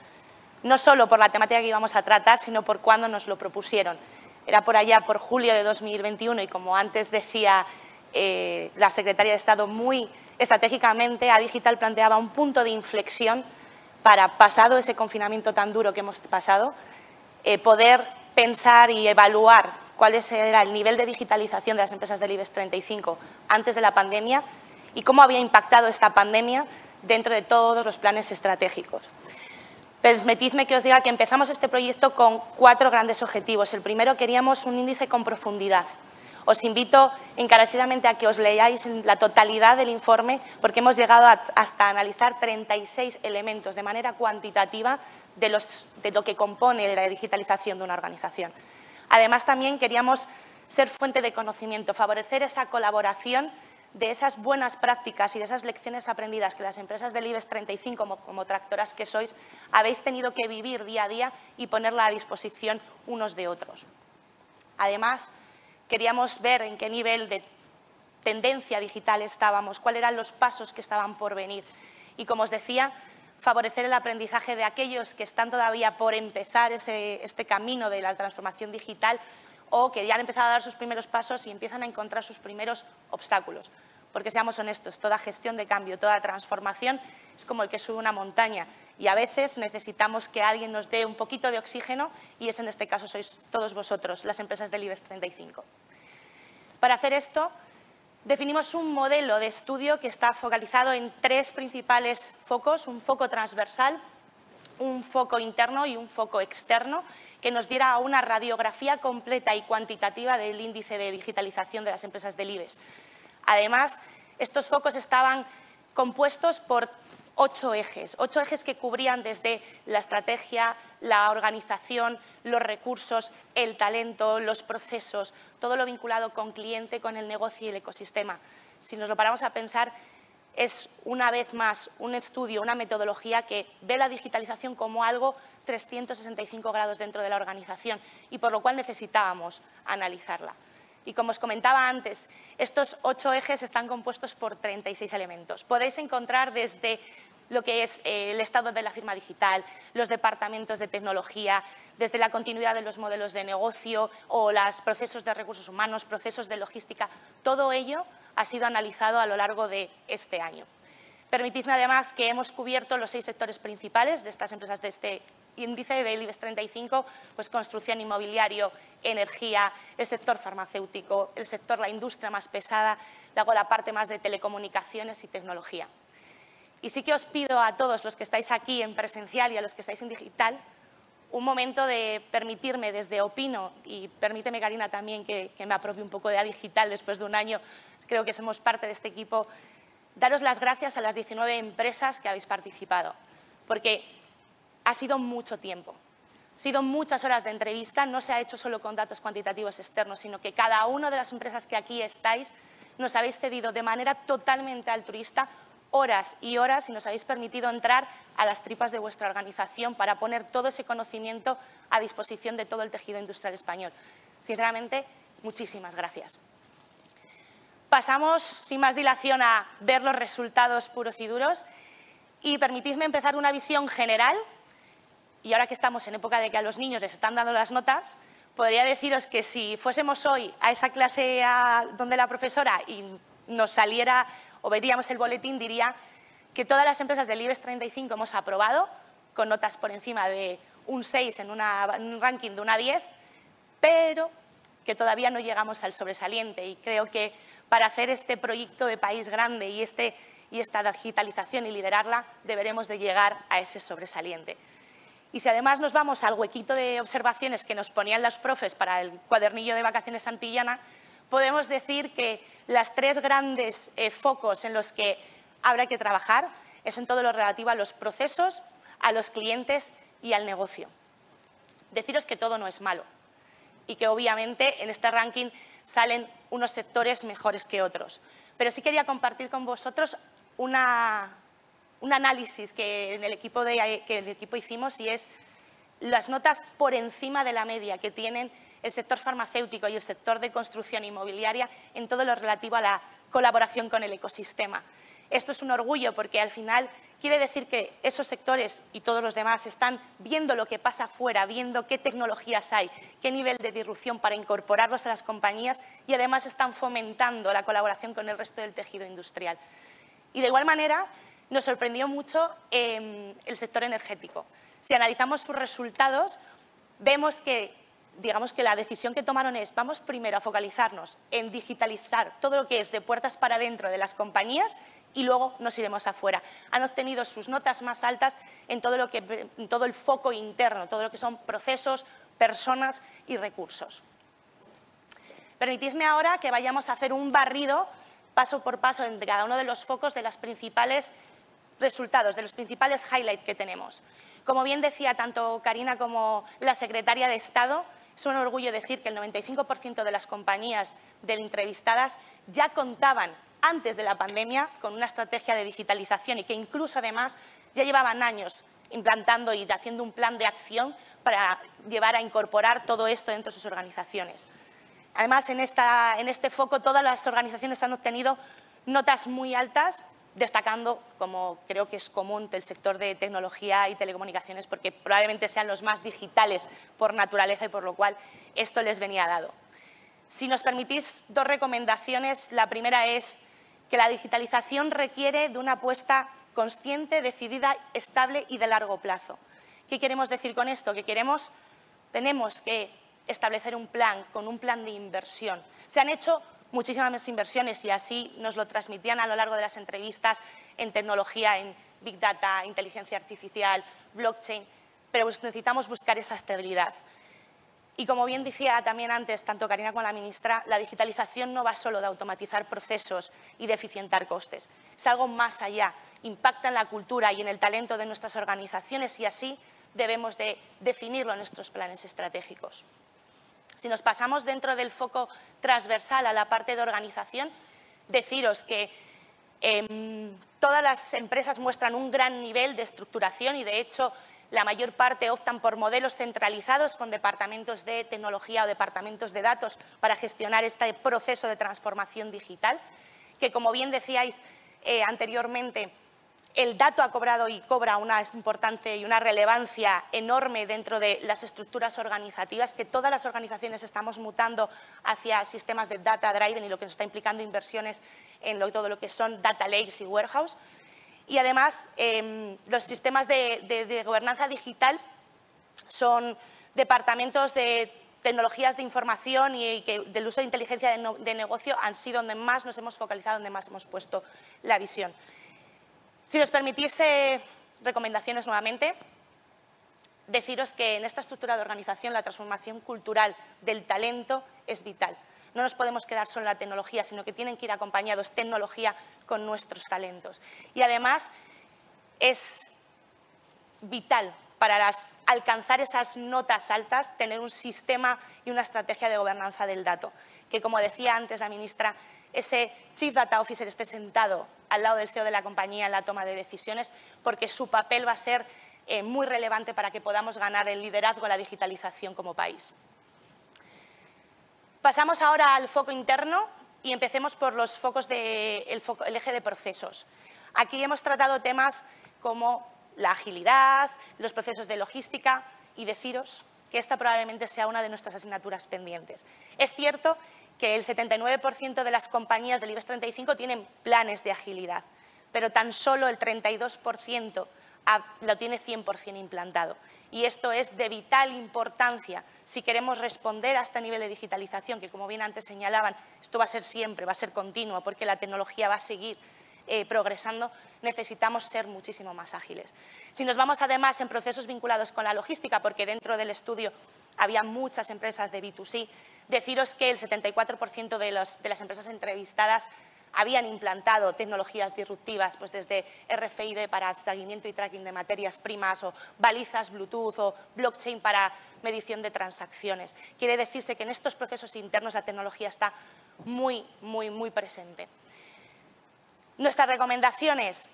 no solo por la temática que íbamos a tratar, sino por cuándo nos lo propusieron. Era por allá, por julio de 2021, y como antes decía la Secretaria de Estado, muy estratégicamente, Adigital planteaba un punto de inflexión para, pasado ese confinamiento tan duro que hemos pasado, poder pensar y evaluar cuál era el nivel de digitalización de las empresas del IBEX 35 antes de la pandemia y cómo había impactado esta pandemia dentro de todos los planes estratégicos. Permitidme que os diga que empezamos este proyecto con 4 grandes objetivos. El primero, queríamos un índice con profundidad. Os invito encarecidamente a que os leáis en la totalidad del informe, porque hemos llegado hasta analizar 36 elementos de manera cuantitativa de lo que compone la digitalización de una organización. Además, también queríamos ser fuente de conocimiento, favorecer esa colaboración de esas buenas prácticas y de esas lecciones aprendidas que las empresas del IBEX 35, como tractoras que sois, habéis tenido que vivir día a día y ponerla a disposición unos de otros. Además, queríamos ver en qué nivel de tendencia digital estábamos, cuáles eran los pasos que estaban por venir y, como os decía, favorecer el aprendizaje de aquellos que están todavía por empezar este camino de la transformación digital o que ya han empezado a dar sus primeros pasos y empiezan a encontrar sus primeros obstáculos. Porque seamos honestos, toda gestión de cambio, toda transformación es como el que sube una montaña y a veces necesitamos que alguien nos dé un poquito de oxígeno y es en este caso sois todos vosotros, las empresas del IBEX 35. Para hacer esto, definimos un modelo de estudio que está focalizado en tres principales focos, un foco transversal, un foco interno y un foco externo, que nos diera una radiografía completa y cuantitativa del índice de digitalización de las empresas del IBEX. Además, estos focos estaban compuestos por 8 ejes. 8 ejes que cubrían desde la estrategia, la organización, los recursos, el talento, los procesos, todo lo vinculado con cliente, con el negocio y el ecosistema. Si nos lo paramos a pensar, es una vez más un estudio, una metodología que ve la digitalización como algo 365 grados dentro de la organización y por lo cual necesitábamos analizarla. Y como os comentaba antes, estos 8 ejes están compuestos por 36 elementos. Podéis encontrar desde lo que es el estado de la firma digital, los departamentos de tecnología, desde la continuidad de los modelos de negocio o los procesos de recursos humanos, procesos de logística, todo ello ha sido analizado a lo largo de este año. Permitidme además que hemos cubierto los 6 sectores principales de estas empresas de este índice del IBEX 35, pues construcción, inmobiliario, energía, el sector farmacéutico, el sector, la industria más pesada, luego la parte más de telecomunicaciones y tecnología. Y sí que os pido a todos los que estáis aquí en presencial y a los que estáis en digital, un momento de permitirme desde Opinno, y permíteme Karina también que me apropie un poco de Adigital después de un año, creo que somos parte de este equipo, daros las gracias a las 19 empresas que habéis participado, porque ha sido mucho tiempo, ha sido muchas horas de entrevista, no se ha hecho solo con datos cuantitativos externos, sino que cada una de las empresas que aquí estáis nos habéis cedido de manera totalmente altruista horas y horas y nos habéis permitido entrar a las tripas de vuestra organización para poner todo ese conocimiento a disposición de todo el tejido industrial español. Sinceramente, muchísimas gracias. Pasamos, sin más dilación, a ver los resultados puros y duros y permitidme empezar una visión general. Y ahora que estamos en época de que a los niños les están dando las notas, podría deciros que si fuésemos hoy a esa clase donde la profesora y nos saliera o veríamos el boletín, diría que todas las empresas del IBEX 35 hemos aprobado, con notas por encima de un 6 en un ranking de una 10, pero que todavía no llegamos al sobresaliente. Y creo que para hacer este proyecto de país grande y esta digitalización y liderarla, deberemos de llegar a ese sobresaliente. Y si además nos vamos al huequito de observaciones que nos ponían las profes para el cuadernillo de vacaciones santillana, podemos decir que las 3 grandes focos en los que habrá que trabajar es en todo lo relativo a los procesos, a los clientes y al negocio. Deciros que todo no es malo y que obviamente en este ranking salen unos sectores mejores que otros. Pero sí quería compartir con vosotros un análisis que en el equipo hicimos y es las notas por encima de la media que tienen el sector farmacéutico y el sector de construcción inmobiliaria en todo lo relativo a la colaboración con el ecosistema. Esto es un orgullo porque al final quiere decir que esos sectores y todos los demás están viendo lo que pasa afuera, viendo qué tecnologías hay, qué nivel de disrupción para incorporarlos a las compañías y además están fomentando la colaboración con el resto del tejido industrial. Y de igual manera nos sorprendió mucho el sector energético. Si analizamos sus resultados vemos que digamos que la decisión que tomaron es, vamos primero a focalizarnos en digitalizar todo lo que es de puertas para adentro de las compañías y luego nos iremos afuera. Han obtenido sus notas más altas en todo el foco interno, todo lo que son procesos, personas y recursos. Permitidme ahora que vayamos a hacer un barrido paso por paso en cada uno de los focos de los principales resultados, de los principales highlights que tenemos. Como bien decía tanto Karina como la Secretaria de Estado, es un orgullo decir que el 95% de las compañías entrevistadas ya contaban antes de la pandemia con una estrategia de digitalización y que incluso además ya llevaban años implantando y haciendo un plan de acción para llevar a incorporar todo esto dentro de sus organizaciones. Además, en este foco todas las organizaciones han obtenido notas muy altas destacando, como creo que es común, el sector de tecnología y telecomunicaciones, porque probablemente sean los más digitales por naturaleza y por lo cual esto les venía dado. Si nos permitís dos recomendaciones, la primera es que la digitalización requiere de una apuesta consciente, decidida, estable y de largo plazo. ¿Qué queremos decir con esto? Que tenemos que establecer un plan, con un plan de inversión. Se han hecho muchísimas inversiones y así nos lo transmitían a lo largo de las entrevistas en tecnología, en big data, inteligencia artificial, blockchain, pero necesitamos buscar esa estabilidad. Y como bien decía también antes, tanto Karina como la ministra, la digitalización no va solo de automatizar procesos y de eficientar costes. Es algo más allá, impacta en la cultura y en el talento de nuestras organizaciones y así debemos de definirlo en nuestros planes estratégicos. Si nos pasamos dentro del foco transversal a la parte de organización, deciros que todas las empresas muestran un gran nivel de estructuración y de hecho la mayor parte optan por modelos centralizados con departamentos de tecnología o departamentos de datos para gestionar este proceso de transformación digital, que como bien decíais anteriormente, el dato ha cobrado y cobra una importante y una relevancia enorme dentro de las estructuras organizativas, que todas las organizaciones estamos mutando hacia sistemas de data driven y lo que nos está implicando inversiones en todo lo que son data lakes y warehouse. Y además los sistemas de gobernanza digital son departamentos de tecnologías de información y que del uso de inteligencia de negocio han sido donde más nos hemos focalizado, donde más hemos puesto la visión. Si nos permitís recomendaciones nuevamente, deciros que en esta estructura de organización la transformación cultural del talento es vital. No nos podemos quedar solo en la tecnología, sino que tienen que ir acompañados tecnología con nuestros talentos. Y además es vital para alcanzar esas notas altas tener un sistema y una estrategia de gobernanza del dato. Que como decía antes la ministra, ese Chief Data Officer esté sentado al lado del CEO de la compañía en la toma de decisiones, porque su papel va a ser muy relevante para que podamos ganar el liderazgo en la digitalización como país. Pasamos ahora al foco interno y empecemos por los focos el eje de procesos. Aquí hemos tratado temas como la agilidad, los procesos de logística y deciros que esta probablemente sea una de nuestras asignaturas pendientes. Es cierto que el 79% de las compañías del IBEX 35 tienen planes de agilidad, pero tan solo el 32% lo tiene 100% implantado. Y esto es de vital importancia si queremos responder a este nivel de digitalización, que como bien antes señalaban, esto va a ser siempre, va a ser continuo, porque la tecnología va a seguir progresando, necesitamos ser muchísimo más ágiles. Si nos vamos además en procesos vinculados con la logística, porque dentro del estudio había muchas empresas de B2C, deciros que el 74% de las empresas entrevistadas habían implantado tecnologías disruptivas, pues desde RFID para seguimiento y tracking de materias primas o balizas Bluetooth o blockchain para medición de transacciones. Quiere decirse que en estos procesos internos la tecnología está muy, muy, muy presente. Nuestras recomendaciones,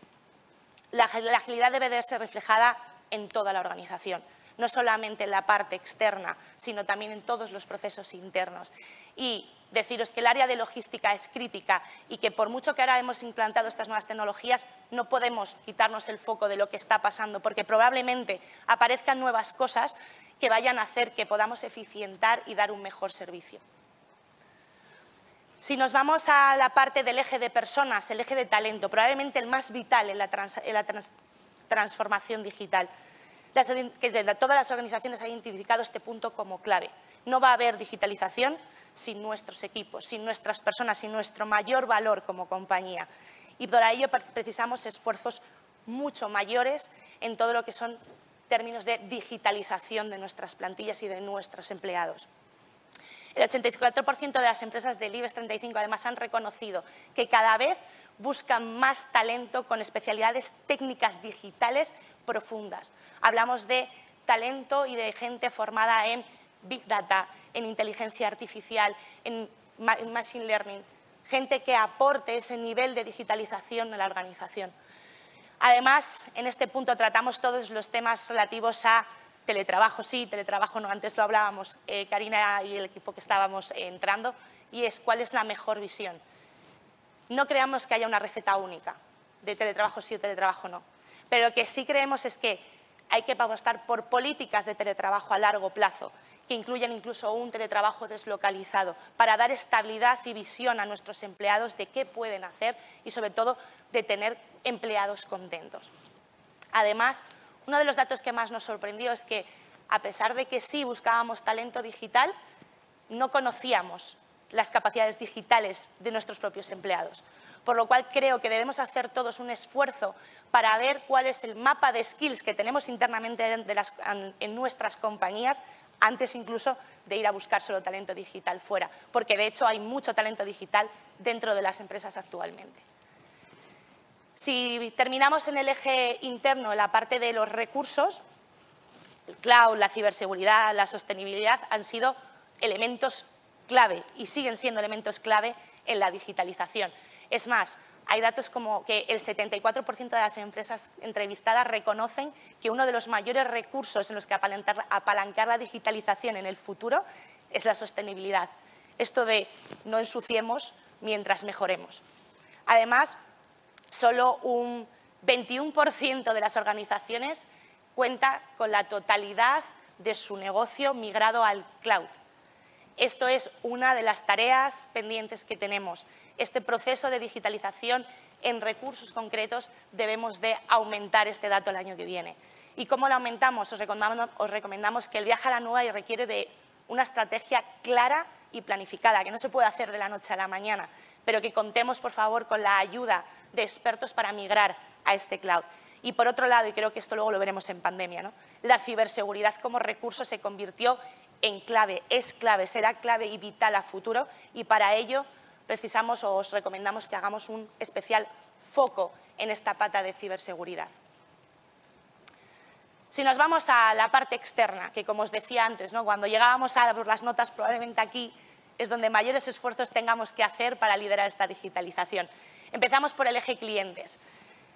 la agilidad debe de ser reflejada en toda la organización, no solamente en la parte externa, sino también en todos los procesos internos. Y deciros que el área de logística es crítica y que por mucho que ahora hemos implantado estas nuevas tecnologías, no podemos quitarnos el foco de lo que está pasando, porque probablemente aparezcan nuevas cosas que vayan a hacer que podamos eficientar y dar un mejor servicio. Si nos vamos a la parte del eje de personas, el eje de talento, probablemente el más vital en la transformación digital, que desde todas las organizaciones han identificado este punto como clave. No va a haber digitalización sin nuestros equipos, sin nuestras personas, sin nuestro mayor valor como compañía. Y por ello precisamos esfuerzos mucho mayores en todo lo que son términos de digitalización de nuestras plantillas y de nuestros empleados. El 84% de las empresas del IBEX 35 además han reconocido que cada vez buscan más talento con especialidades técnicas digitales profundas. Hablamos de talento y de gente formada en big data, en inteligencia artificial, en machine learning, gente que aporte ese nivel de digitalización en la organización. Además, en este punto tratamos todos los temas relativos a teletrabajo sí, teletrabajo no, antes lo hablábamos Karina y el equipo que estábamos entrando, y es cuál es la mejor visión. No creamos que haya una receta única. de teletrabajo sí o teletrabajo no. Pero lo que sí creemos es que hay que apostar por políticas de teletrabajo a largo plazo, que incluyan incluso un teletrabajo deslocalizado, para dar estabilidad y visión a nuestros empleados de qué pueden hacer y, sobre todo, de tener empleados contentos. Además, uno de los datos que más nos sorprendió es que, a pesar de que sí buscábamos talento digital, no conocíamos las capacidades digitales de nuestros propios empleados. Por lo cual, creo que debemos hacer todos un esfuerzo para ver cuál es el mapa de skills que tenemos internamente en nuestras compañías, antes incluso de ir a buscar solo talento digital fuera, porque de hecho hay mucho talento digital dentro de las empresas actualmente. Si terminamos en el eje interno, la parte de los recursos, el cloud, la ciberseguridad, la sostenibilidad han sido elementos clave y siguen siendo elementos clave en la digitalización. Es más, hay datos como que el 74% de las empresas entrevistadas reconocen que uno de los mayores recursos en los que apalancar la digitalización en el futuro es la sostenibilidad. Esto de no ensuciemos mientras mejoremos. Además, solo un 21% de las organizaciones cuenta con la totalidad de su negocio migrado al cloud. Esto es una de las tareas pendientes que tenemos. Este proceso de digitalización en recursos concretos debemos de aumentar este dato el año que viene. ¿Y cómo lo aumentamos? Os recomendamos que el viaje a la nube requiere de una estrategia clara y planificada, que no se puede hacer de la noche a la mañana, pero que contemos, por favor, con la ayuda de expertos para migrar a este cloud. Y por otro lado, y creo que esto luego lo veremos en pandemia, ¿no?, la ciberseguridad como recurso se convirtió en clave, es clave, será clave y vital a futuro, y para ello precisamos o os recomendamos que hagamos un especial foco en esta pata de ciberseguridad. Si nos vamos a la parte externa, que como os decía antes, ¿no?, cuando llegábamos a las notas probablemente aquí es donde mayores esfuerzos tengamos que hacer para liderar esta digitalización. Empezamos por el eje clientes.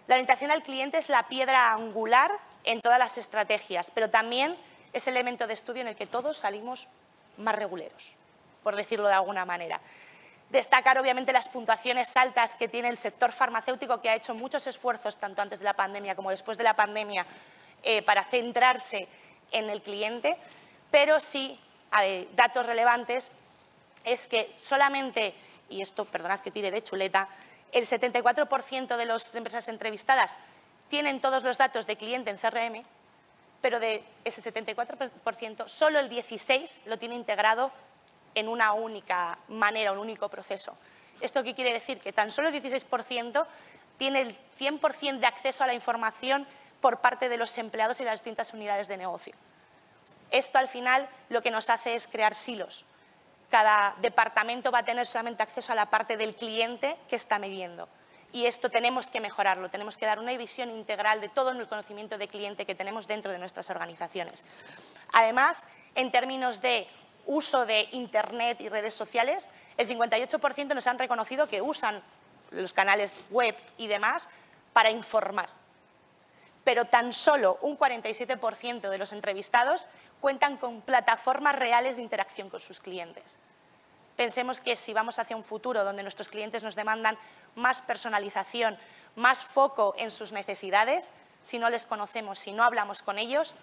La orientación al cliente es la piedra angular en todas las estrategias, pero también es el elemento de estudio en el que todos salimos más reguleros, por decirlo de alguna manera. Destacar, obviamente, las puntuaciones altas que tiene el sector farmacéutico, que ha hecho muchos esfuerzos, tanto antes de la pandemia como después de la pandemia, para centrarse en el cliente. Pero sí, datos relevantes es que solamente, y esto, perdonad que tire de chuleta, el 74% de las empresas entrevistadas tienen todos los datos de cliente en CRM, pero de ese 74%, solo el 16% lo tiene integrado en una única manera, un único proceso. ¿Esto qué quiere decir? Que tan solo el 16% tiene el 100% de acceso a la información por parte de los empleados y las distintas unidades de negocio. Esto, al final, lo que nos hace es crear silos. Cada departamento va a tener solamente acceso a la parte del cliente que está midiendo. Y esto tenemos que mejorarlo, tenemos que dar una visión integral de todo el conocimiento de cliente que tenemos dentro de nuestras organizaciones. Además, en términos de uso de Internet y redes sociales, el 58% nos han reconocido que usan los canales web y demás para informar. Pero tan solo un 47% de los entrevistados cuentan con plataformas reales de interacción con sus clientes. Pensemos que si vamos hacia un futuro donde nuestros clientes nos demandan más personalización, más foco en sus necesidades, si no les conocemos, si no hablamos con ellos,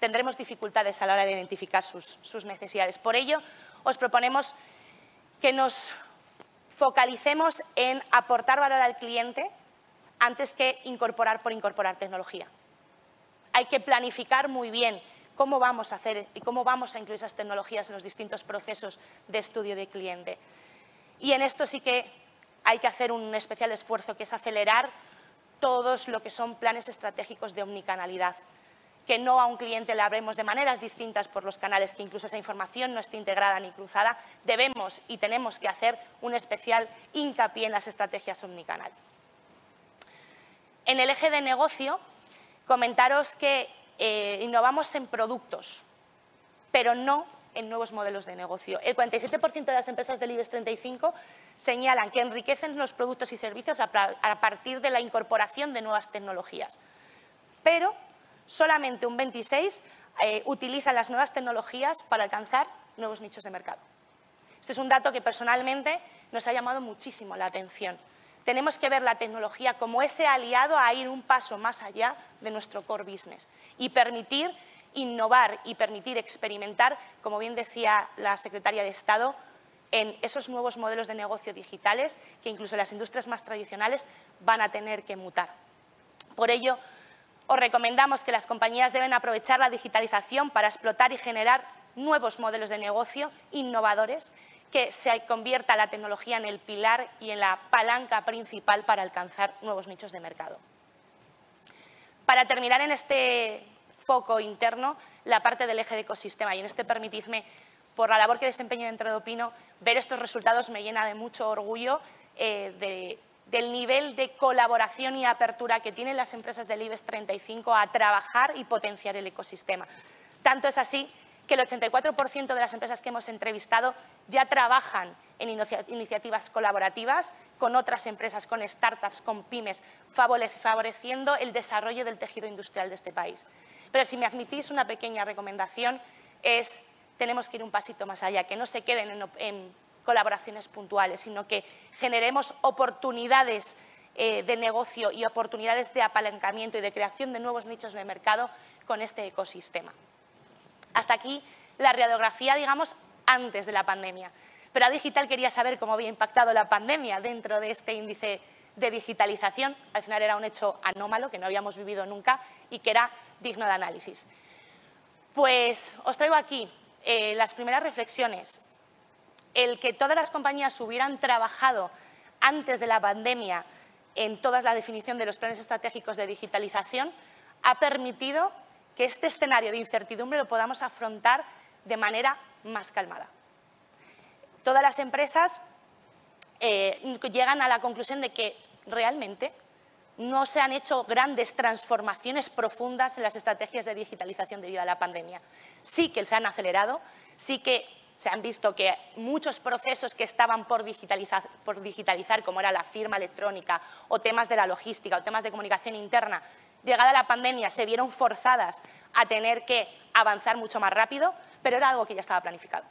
tendremos dificultades a la hora de identificar sus necesidades. Por ello, os proponemos que nos focalicemos en aportar valor al cliente antes que incorporar por incorporar tecnología. Hay que planificar muy bien cómo vamos a hacer y cómo vamos a incluir esas tecnologías en los distintos procesos de estudio de cliente. Y en esto sí que hay que hacer un especial esfuerzo, que es acelerar todos lo que son planes estratégicos de omnicanalidad, que no a un cliente le hablemos de maneras distintas por los canales, que incluso esa información no esté integrada ni cruzada. Debemos y tenemos que hacer un especial hincapié en las estrategias omnicanal. En el eje de negocio, comentaros que innovamos en productos, pero no en nuevos modelos de negocio. El 47% de las empresas del IBEX 35 señalan que enriquecen los productos y servicios a partir de la incorporación de nuevas tecnologías, pero solamente un 26% utiliza las nuevas tecnologías para alcanzar nuevos nichos de mercado. Este es un dato que personalmente nos ha llamado muchísimo la atención. tenemos que ver la tecnología como ese aliado a ir un paso más allá de nuestro core business y permitir innovar y permitir experimentar, como bien decía la Secretaria de Estado, en esos nuevos modelos de negocio digitales que incluso las industrias más tradicionales van a tener que mutar. Por ello, os recomendamos que las compañías deben aprovechar la digitalización para explotar y generar nuevos modelos de negocio innovadores, que se convierta la tecnología en el pilar y en la palanca principal para alcanzar nuevos nichos de mercado. Para terminar en este foco interno, la parte del eje de ecosistema, y en este permitidme, por la labor que desempeño dentro de Opinno, ver estos resultados me llena de mucho orgullo del nivel de colaboración y apertura que tienen las empresas del IBEX 35 a trabajar y potenciar el ecosistema. Tanto es así que el 84% de las empresas que hemos entrevistado ya trabajan en iniciativas colaborativas con otras empresas, con startups, con pymes, favoreciendo el desarrollo del tejido industrial de este país. Pero si me admitís una pequeña recomendación, es tenemos que ir un pasito más allá, que no se queden en colaboraciones puntuales, sino que generemos oportunidades de negocio y oportunidades de apalancamiento y de creación de nuevos nichos de mercado con este ecosistema. Hasta aquí la radiografía, digamos, antes de la pandemia. Pero Adigital quería saber cómo había impactado la pandemia dentro de este índice de digitalización. Al final era un hecho anómalo que no habíamos vivido nunca y que era digno de análisis. Pues os traigo aquí las primeras reflexiones. El que todas las compañías hubieran trabajado antes de la pandemia en toda la definición de los planes estratégicos de digitalización ha permitido que este escenario de incertidumbre lo podamos afrontar de manera más calmada. Todas las empresas llegan a la conclusión de que realmente no se han hecho grandes transformaciones profundas en las estrategias de digitalización debido a la pandemia. Sí que se han acelerado, sí que se han visto que muchos procesos que estaban por digitalizar, como era la firma electrónica o temas de la logística o temas de comunicación interna, llegada la pandemia se vieron forzadas a tener que avanzar mucho más rápido, pero era algo que ya estaba planificado.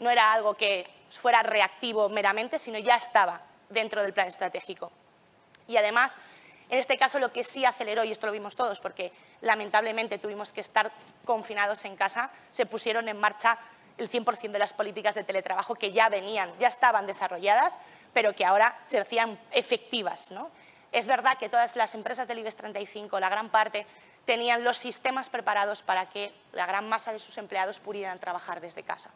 No era algo que fuera reactivo meramente, sino ya estaba dentro del plan estratégico. Y además, en este caso lo que sí aceleró, y esto lo vimos todos porque lamentablemente tuvimos que estar confinados en casa, se pusieron en marcha el 100% de las políticas de teletrabajo que ya venían, ya estaban desarrolladas, pero que ahora se hacían efectivas, ¿no? Es verdad que todas las empresas del IBEX 35, la gran parte, tenían los sistemas preparados para que la gran masa de sus empleados pudieran trabajar desde casa.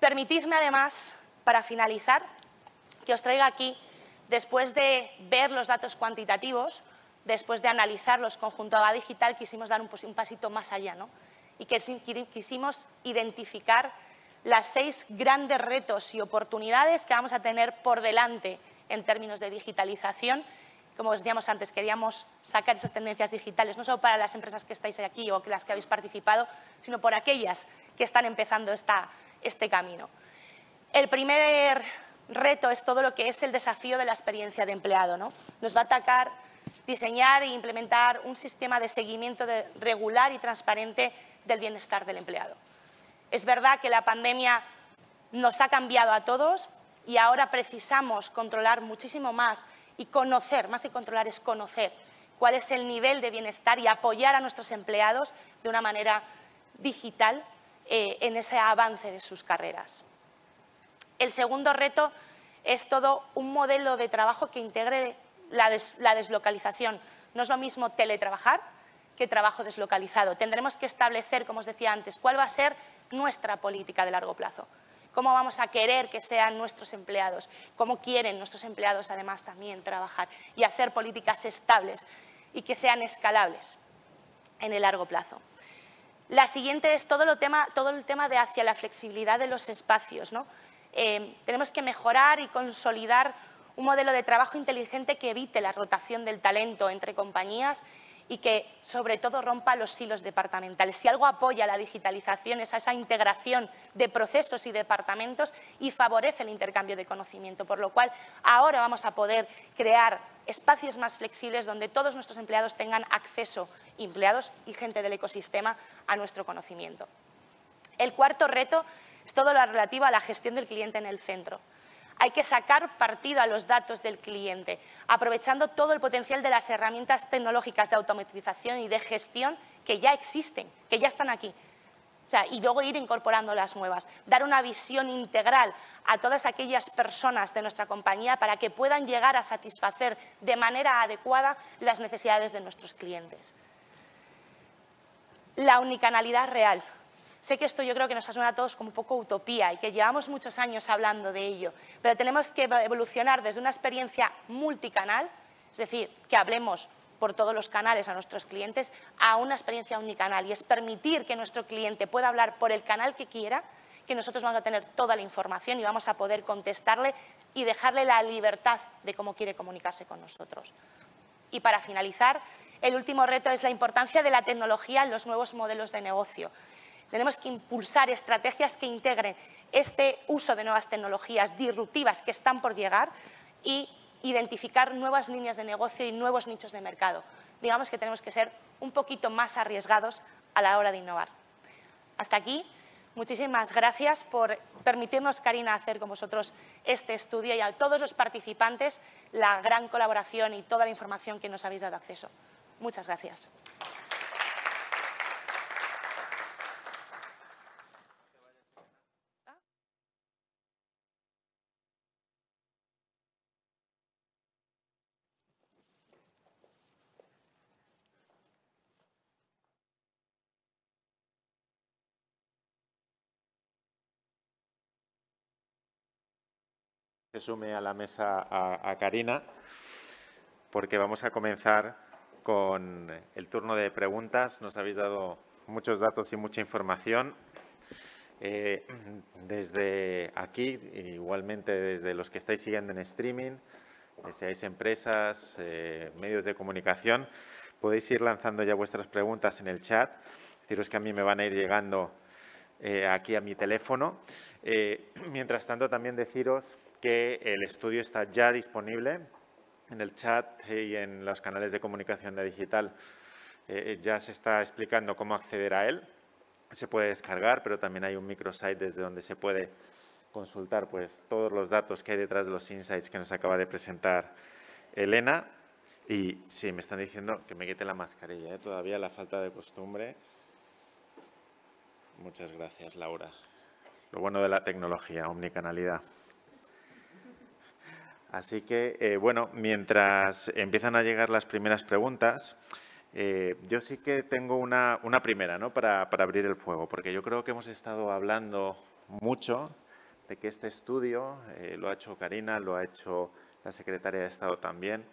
Permitidme, además, para finalizar, que os traiga aquí, después de ver los datos cuantitativos, después de analizarlos conjunto a Adigital, quisimos dar un pasito más allá, ¿no? Y que quisimos identificar las 6 grandes retos y oportunidades que vamos a tener por delante en términos de digitalización. Como os decíamos antes, queríamos sacar esas tendencias digitales, no solo para las empresas que estáis aquí o las que habéis participado, sino por aquellas que están empezando este camino. El primer reto es todo lo que es el desafío de la experiencia de empleado, ¿no? Nos va a atacar diseñar e implementar un sistema de seguimiento regular y transparente del bienestar del empleado. Es verdad que la pandemia nos ha cambiado a todos y ahora precisamos controlar muchísimo más y conocer, más que controlar es conocer cuál es el nivel de bienestar y apoyar a nuestros empleados de una manera digital en ese avance de sus carreras. El segundo reto es todo un modelo de trabajo que integre la deslocalización. No es lo mismo teletrabajar que trabajo deslocalizado. Tendremos que establecer, como os decía antes, cuál va a ser nuestra política de largo plazo. Cómo vamos a querer que sean nuestros empleados. Cómo quieren nuestros empleados, además, también trabajar. Y hacer políticas estables y que sean escalables en el largo plazo. La siguiente es todo el tema de hacia la flexibilidad de los espacios, ¿no? Tenemos que mejorar y consolidar un modelo de trabajo inteligente que evite la rotación del talento entre compañías y que, sobre todo, rompa los silos departamentales. Si algo apoya la digitalización es a esa integración de procesos y departamentos y favorece el intercambio de conocimiento, por lo cual ahora vamos a poder crear espacios más flexibles donde todos nuestros empleados tengan acceso, empleados y gente del ecosistema, a nuestro conocimiento. El cuarto reto es todo lo relativo a la gestión del cliente en el centro. Hay que sacar partido a los datos del cliente, aprovechando todo el potencial de las herramientas tecnológicas de automatización y de gestión que ya existen, que ya están aquí. O sea, y luego ir incorporando las nuevas, dar una visión integral a todas aquellas personas de nuestra compañía para que puedan llegar a satisfacer de manera adecuada las necesidades de nuestros clientes. La unicanalidad real. Sé que esto yo creo que nos suena a todos como un poco utopía y que llevamos muchos años hablando de ello, pero tenemos que evolucionar desde una experiencia multicanal, es decir, que hablemos por todos los canales a nuestros clientes, a una experiencia unicanal, y es permitir que nuestro cliente pueda hablar por el canal que quiera, que nosotros vamos a tener toda la información y vamos a poder contestarle y dejarle la libertad de cómo quiere comunicarse con nosotros. Y para finalizar, el último reto es la importancia de la tecnología en los nuevos modelos de negocio. Tenemos que impulsar estrategias que integren este uso de nuevas tecnologías disruptivas que están por llegar y identificar nuevas líneas de negocio y nuevos nichos de mercado. Digamos que tenemos que ser un poquito más arriesgados a la hora de innovar. Hasta aquí. Muchísimas gracias por permitirnos, Karina, hacer con vosotros este estudio y a todos los participantes la gran colaboración y toda la información que nos habéis dado acceso. Muchas gracias. Se sume a la mesa a Karina, porque vamos a comenzar con el turno de preguntas. Nos habéis dado muchos datos y mucha información. Desde aquí, igualmente desde los que estáis siguiendo en streaming, seáis empresas, medios de comunicación, podéis ir lanzando ya vuestras preguntas en el chat. Deciros que a mí me van a ir llegando aquí a mi teléfono. Mientras tanto, también deciros que el estudio está ya disponible en el chat y en los canales de comunicación de Adigital. Ya se está explicando cómo acceder a él. Se puede descargar, pero también hay un microsite desde donde se puede consultar pues, todos los datos que hay detrás de los insights que nos acaba de presentar Elena. Y sí, me están diciendo que me quite la mascarilla, todavía la falta de costumbre. Muchas gracias, Laura. Lo bueno de la tecnología, omnicanalidad. Así que, bueno, mientras empiezan a llegar las primeras preguntas, yo sí que tengo una primera, ¿no? Para abrir el fuego, porque yo creo que hemos estado hablando mucho de que este estudio lo ha hecho Karina, lo ha hecho la Secretaria de Estado también.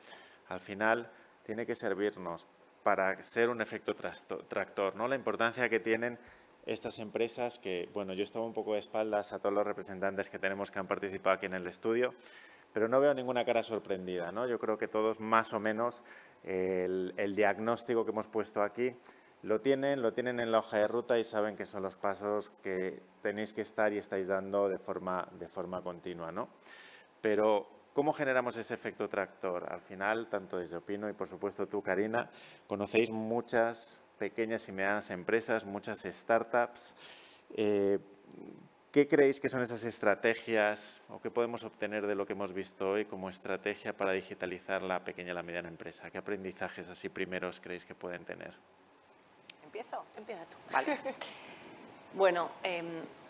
Al final, tiene que servirnos para ser un efecto tractor, ¿no? La importancia que tienen estas empresas que, bueno, yo estaba un poco de espaldas a todos los representantes que tenemos que han participado aquí en el estudio, pero no veo ninguna cara sorprendida, ¿no? Yo creo que todos más o menos el diagnóstico que hemos puesto aquí lo tienen en la hoja de ruta y saben que son los pasos que tenéis que estar y estáis dando de forma continua, ¿no? Pero, ¿cómo generamos ese efecto tractor? Al final, tanto desde Opinno y por supuesto tú, Karina, conocéis muchas pequeñas y medianas empresas, muchas startups. ¿Qué creéis que son esas estrategias o qué podemos obtener de lo que hemos visto hoy como estrategia para digitalizar la pequeña y la mediana empresa? ¿Qué aprendizajes así primeros creéis que pueden tener? ¿Empiezo? Empieza tú. Vale. Bueno,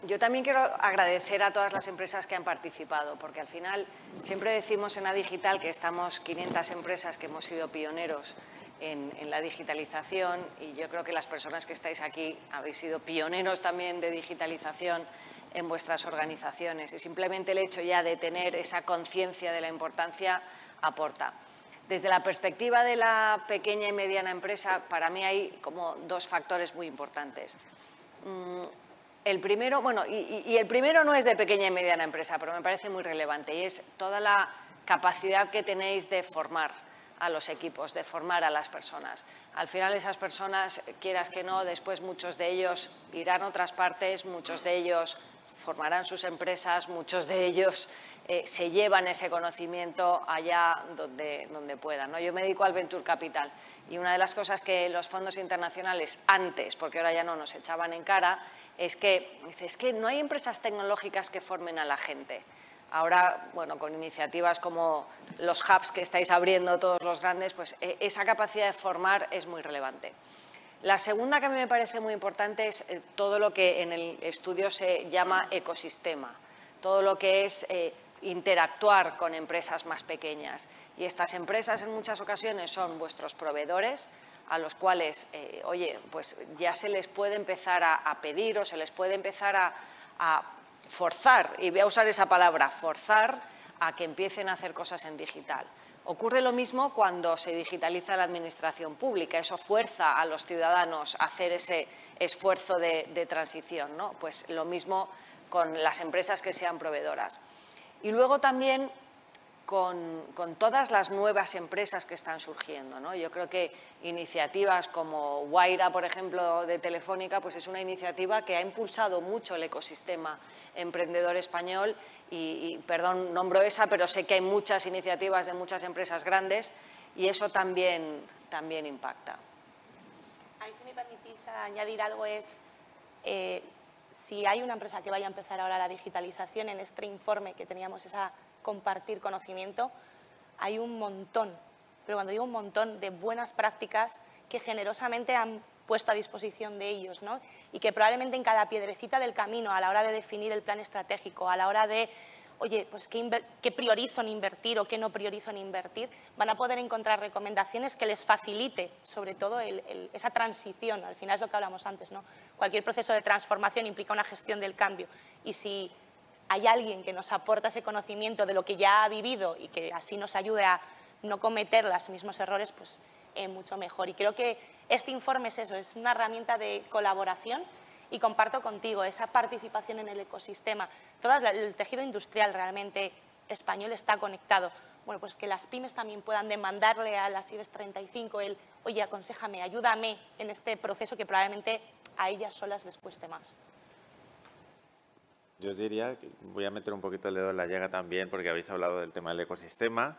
yo también quiero agradecer a todas las empresas que han participado, porque al final siempre decimos en Adigital que estamos 500 empresas que hemos sido pioneros en la digitalización, y yo creo que las personas que estáis aquí habéis sido pioneros también de digitalización en vuestras organizaciones, y simplemente el hecho ya de tener esa conciencia de la importancia aporta. Desde la perspectiva de la pequeña y mediana empresa, para mí hay como dos factores muy importantes. El primero, bueno, y el primero no es de pequeña y mediana empresa, pero me parece muy relevante, y es toda la capacidad que tenéis de formar a los equipos, de formar a las personas. Al final esas personas, quieras que no, después muchos de ellos irán a otras partes, muchos de ellos formarán sus empresas, muchos de ellos se llevan ese conocimiento allá donde puedan, ¿no? Yo me dedico al Venture Capital y una de las cosas que los fondos internacionales antes, porque ahora ya no, nos echaban en cara, es que no hay empresas tecnológicas que formen a la gente. Ahora, bueno, con iniciativas como los hubs que estáis abriendo todos los grandes, pues esa capacidad de formar es muy relevante. La segunda que a mí me parece muy importante es todo lo que en el estudio se llama ecosistema, todo lo que es interactuar con empresas más pequeñas. Y estas empresas en muchas ocasiones son vuestros proveedores, a los cuales, oye, pues ya se les puede empezar a pedir o se les puede empezar a forzar, y voy a usar esa palabra, forzar a que empiecen a hacer cosas en digital. Ocurre lo mismo cuando se digitaliza la administración pública, eso fuerza a los ciudadanos a hacer ese esfuerzo de transición, ¿no? Pues lo mismo con las empresas que sean proveedoras. Y luego también con todas las nuevas empresas que están surgiendo, ¿no? Yo creo que iniciativas como Waira, por ejemplo, de Telefónica, pues es una iniciativa que ha impulsado mucho el ecosistema emprendedor español y perdón, nombro esa, pero sé que hay muchas iniciativas de muchas empresas grandes y eso también impacta. A mí, si me permitís añadir algo, es si hay una empresa que vaya a empezar ahora la digitalización, en este informe que teníamos esa compartir conocimiento, hay un montón, pero cuando digo un montón, de buenas prácticas que generosamente han puesto a disposición de ellos, ¿no? Y que probablemente en cada piedrecita del camino, a la hora de definir el plan estratégico, a la hora de, oye, pues qué priorizo en invertir o qué no priorizo en invertir, van a poder encontrar recomendaciones que les facilite, sobre todo, esa transición. Al final es lo que hablamos antes, ¿no? Cualquier proceso de transformación implica una gestión del cambio. Y si hay alguien que nos aporta ese conocimiento de lo que ya ha vivido y que así nos ayude a no cometer los mismos errores, pues mucho mejor. Y creo que este informe es eso, es una herramienta de colaboración y comparto contigo esa participación en el ecosistema. Todo el tejido industrial realmente español está conectado. Bueno, pues que las pymes también puedan demandarle a las IBEX 35 el, oye, aconséjame, ayúdame en este proceso que probablemente a ellas solas les cueste más. Yo os diría, voy a meter un poquito el dedo en la llaga también porque habéis hablado del tema del ecosistema.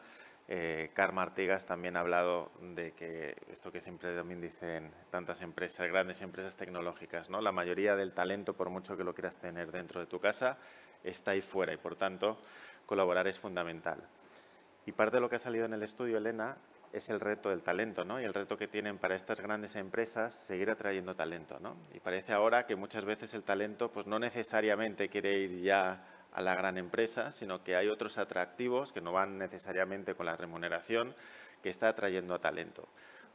Carme Artigas también ha hablado de que esto que siempre también dicen tantas empresas, grandes empresas tecnológicas, ¿no? La mayoría del talento, por mucho que lo quieras tener dentro de tu casa, está ahí fuera y, por tanto, colaborar es fundamental. Y parte de lo que ha salido en el estudio, Elena, es el reto del talento, ¿no? Y el reto que tienen para estas grandes empresas seguir atrayendo talento, ¿no? Y parece ahora que muchas veces el talento pues no necesariamente quiere ir ya a la gran empresa, sino que hay otros atractivos que no van necesariamente con la remuneración que está atrayendo a talento.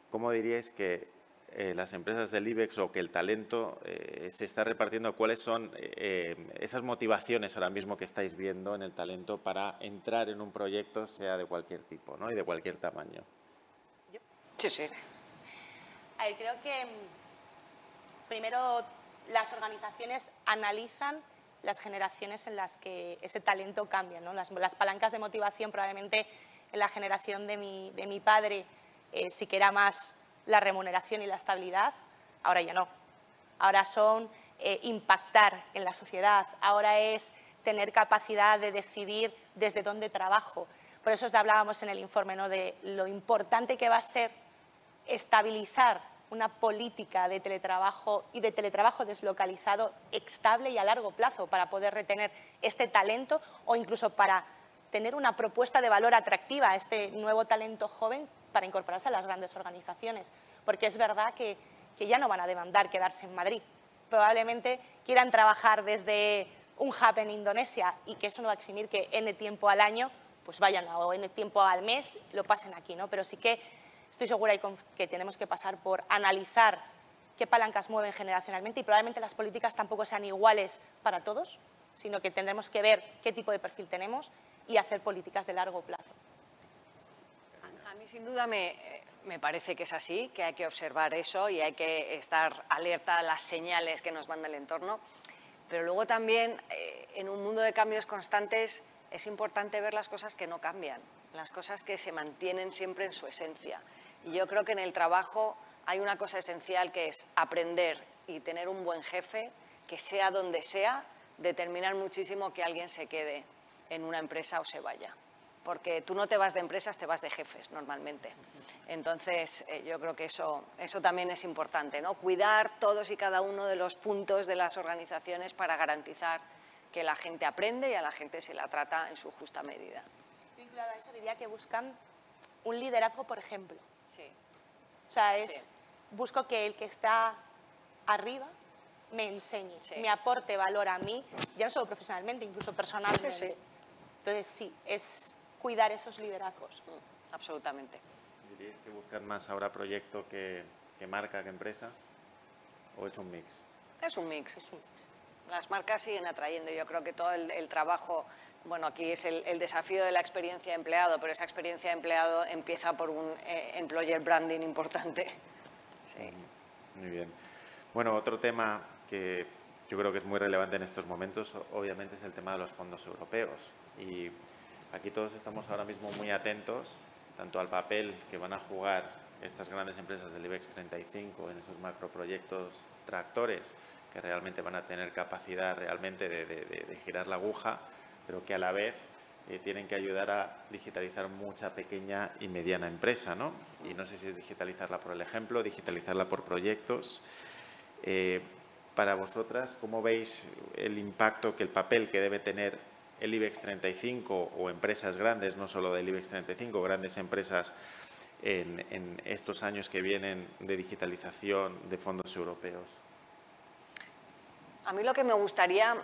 ¿Cómo diríais que las empresas del IBEX o que el talento se está repartiendo? ¿Cuáles son esas motivaciones ahora mismo que estáis viendo en el talento para entrar en un proyecto, sea de cualquier tipo, ¿no? Y de cualquier tamaño? Sí, sí. A ver, creo que primero las organizaciones analizan las generaciones en las que ese talento cambia, ¿no? Las palancas de motivación probablemente en la generación de mi padre sí que era más la remuneración y la estabilidad, ahora ya no. Ahora son impactar en la sociedad, ahora es tener capacidad de decidir desde dónde trabajo. Por eso os hablábamos en el informe, ¿no? De lo importante que va a ser estabilizar una política de teletrabajo y de teletrabajo deslocalizado estable y a largo plazo para poder retener este talento o incluso para tener una propuesta de valor atractiva a este nuevo talento joven para incorporarse a las grandes organizaciones. Porque es verdad que ya no van a demandar quedarse en Madrid. Probablemente quieran trabajar desde un hub en Indonesia y que eso no va a eximir que N tiempo al año pues vayan o N tiempo al mes lo pasen aquí, ¿no? Pero sí que estoy segura que tenemos que pasar por analizar qué palancas mueven generacionalmente y probablemente las políticas tampoco sean iguales para todos, sino que tendremos que ver qué tipo de perfil tenemos y hacer políticas de largo plazo. A mí sin duda me parece que es así, que hay que observar eso y hay que estar alerta a las señales que nos manda el entorno. Pero luego también en un mundo de cambios constantes es importante ver las cosas que no cambian, las cosas que se mantienen siempre en su esencia. Y yo creo que en el trabajo hay una cosa esencial que es aprender y tener un buen jefe que, sea donde sea, determinar muchísimo que alguien se quede en una empresa o se vaya. Porque tú no te vas de empresas, te vas de jefes normalmente. Entonces, yo creo que eso también es importante, ¿no? Cuidar todos y cada uno de los puntos de las organizaciones para garantizar que la gente aprende y a la gente se la trata en su justa medida. Vinculado a eso diría que buscan un liderazgo, por ejemplo. Sí. O sea, es busco que el que está arriba me enseñe, me aporte valor a mí, ya no solo profesionalmente, incluso personalmente. Sí, sí. Entonces, sí, es cuidar esos liderazgos. Absolutamente. ¿Diríais que buscan más ahora proyecto que marca, que empresa? ¿O es un mix? Es un mix. Es un mix. Las marcas siguen atrayendo. Yo creo que todo el trabajo, bueno, aquí es el desafío de la experiencia de empleado, pero esa experiencia de empleado empieza por un employer branding importante. Sí. Muy bien. Bueno, otro tema que yo creo que es muy relevante en estos momentos, obviamente, es el tema de los fondos europeos. Y aquí todos estamos ahora mismo muy atentos, tanto al papel que van a jugar estas grandes empresas del IBEX 35 en esos macroproyectos tractores, que realmente van a tener capacidad realmente de girar la aguja, pero que a la vez tienen que ayudar a digitalizar mucha pequeña y mediana empresa, ¿no? Y no sé si es digitalizarla por el ejemplo, digitalizarla por proyectos. Para vosotras, ¿cómo veis el impacto, que el papel que debe tener el IBEX 35 o empresas grandes, no solo del IBEX 35, grandes empresas en estos años que vienen de digitalización de fondos europeos? A mí lo que me gustaría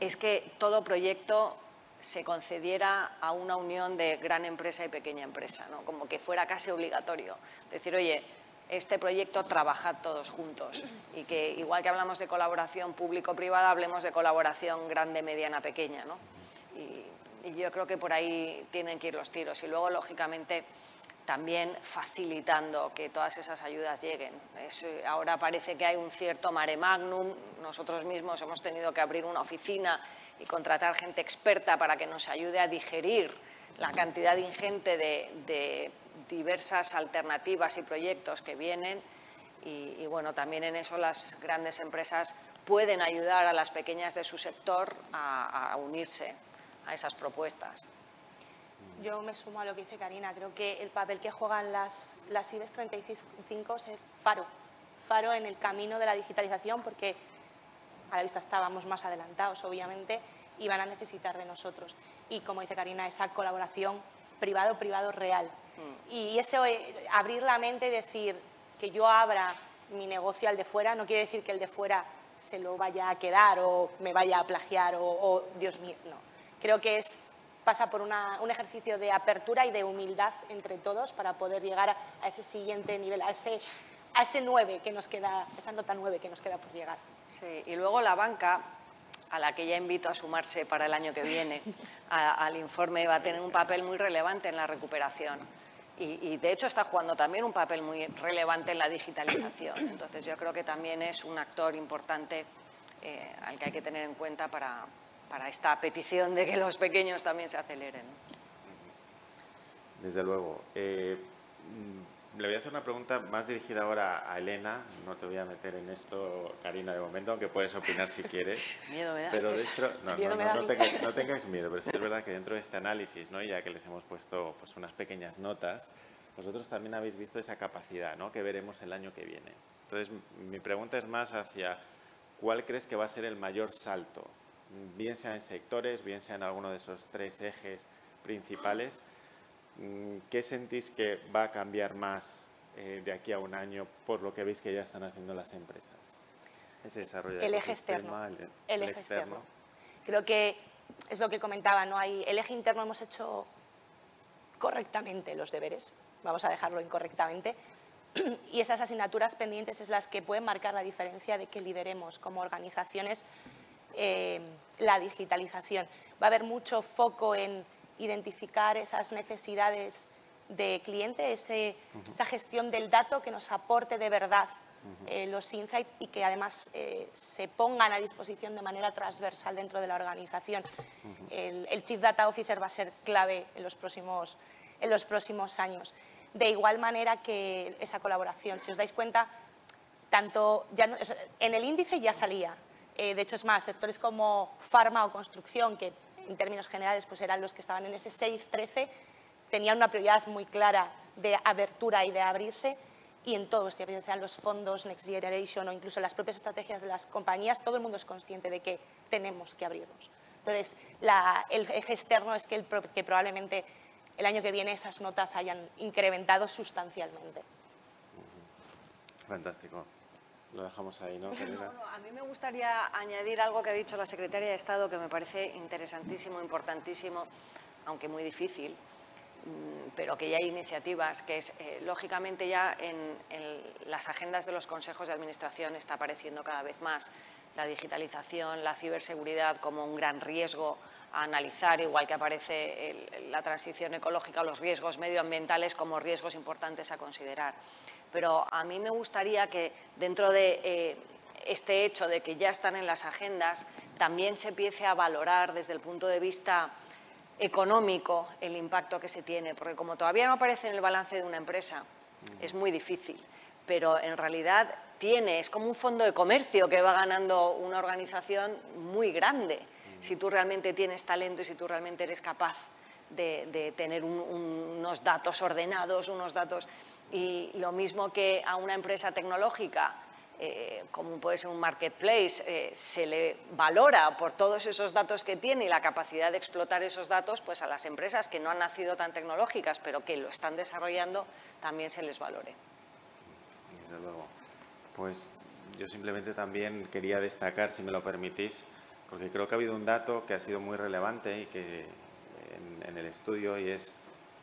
es que todo proyecto se concediera a una unión de gran empresa y pequeña empresa, ¿no? Como que fuera casi obligatorio. Decir, oye, este proyecto trabajad todos juntos y que igual que hablamos de colaboración público-privada, hablemos de colaboración grande-mediana-pequeña, ¿no? Y yo creo que por ahí tienen que ir los tiros. Y luego, lógicamente, también facilitando que todas esas ayudas lleguen. Ahora parece que hay un cierto mare magnum. Nosotros mismos hemos tenido que abrir una oficina y contratar gente experta para que nos ayude a digerir la cantidad ingente de diversas alternativas y proyectos que vienen. Y bueno, también en eso las grandes empresas pueden ayudar a las pequeñas de su sector a unirse a esas propuestas. Yo me sumo a lo que dice Karina. Creo que el papel que juegan las IBEX 35 es el faro en el camino de la digitalización, porque a la vista estábamos más adelantados, obviamente, y van a necesitar de nosotros. Y como dice Karina, esa colaboración privado-privado real. Y eso, abrir la mente y decir que yo abra mi negocio al de fuera, no quiere decir que el de fuera se lo vaya a quedar o me vaya a plagiar o Dios mío, no. Creo que es... pasa por un ejercicio de apertura y de humildad entre todos para poder llegar a ese siguiente nivel, a ese 9 que nos queda, esa nota 9 que nos queda por llegar. Sí, y luego la banca, a la que ya invito a sumarse para el año que viene al informe, va a tener un papel muy relevante en la recuperación. Y de hecho está jugando también un papel muy relevante en la digitalización. Entonces yo creo que también es un actor importante al que hay que tener en cuenta para esta petición de que los pequeños también se aceleren. Desde luego. Le voy a hacer una pregunta más dirigida ahora a Elena. No te voy a meter en esto, Karina, de momento, aunque puedes opinar si quieres. Miedo me das. Pero dentro, no tengáis miedo, pero sí es verdad que dentro de este análisis, ¿no? Ya que les hemos puesto pues, unas pequeñas notas, vosotros también habéis visto esa capacidad, ¿no? Que veremos el año que viene. Entonces, mi pregunta es más hacia cuál crees que va a ser el mayor salto, bien sea en sectores, bien sea en alguno de esos tres ejes principales. ¿Qué sentís que va a cambiar más de aquí a un año por lo que veis que ya están haciendo las empresas? Ese desarrollo del ecosistema, el eje externo. Creo que es lo que comentaba, ¿no? El eje interno hemos hecho correctamente los deberes, vamos a dejarlo incorrectamente, y esas asignaturas pendientes es las que pueden marcar la diferencia de que lideremos como organizaciones la digitalización. Va a haber mucho foco en identificar esas necesidades de cliente, esa gestión del dato que nos aporte de verdad los insights y que además se pongan a disposición de manera transversal dentro de la organización. El Chief Data Officer va a ser clave en los próximos años. De igual manera que esa colaboración, si os dais cuenta, tanto ya no, en el índice ya salía. De hecho, es más, sectores como farma o construcción, que en términos generales pues eran los que estaban en ese 6-13, tenían una prioridad muy clara de abertura y de abrirse, y en todos, ya sean los fondos Next Generation o incluso las propias estrategias de las compañías, todo el mundo es consciente de que tenemos que abrirnos. Entonces, el eje externo es que probablemente el año que viene esas notas hayan incrementado sustancialmente. Fantástico. Lo dejamos ahí, ¿no, Karina? No, a mí me gustaría añadir algo que ha dicho la Secretaria de Estado que me parece interesantísimo, importantísimo, aunque muy difícil, pero que ya hay iniciativas, que es, lógicamente ya en las agendas de los consejos de administración está apareciendo cada vez más la digitalización, la ciberseguridad como un gran riesgo a analizar, igual que aparece la transición ecológica o los riesgos medioambientales como riesgos importantes a considerar. Pero a mí me gustaría que dentro de este hecho de que ya están en las agendas, también se empiece a valorar desde el punto de vista económico el impacto que se tiene, porque como todavía no aparece en el balance de una empresa, es muy difícil, pero en realidad tiene, es como un fondo de comercio que va ganando una organización muy grande, si tú realmente tienes talento y si tú realmente eres capaz de tener unos datos ordenados, unos datos. Y lo mismo que a una empresa tecnológica, como puede ser un marketplace, se le valora por todos esos datos que tiene y la capacidad de explotar esos datos, pues a las empresas que no han nacido tan tecnológicas, pero que lo están desarrollando, también se les valore. Desde luego. Pues yo simplemente también quería destacar, si me lo permitís, porque creo que ha habido un dato que ha sido muy relevante y que en el estudio, y es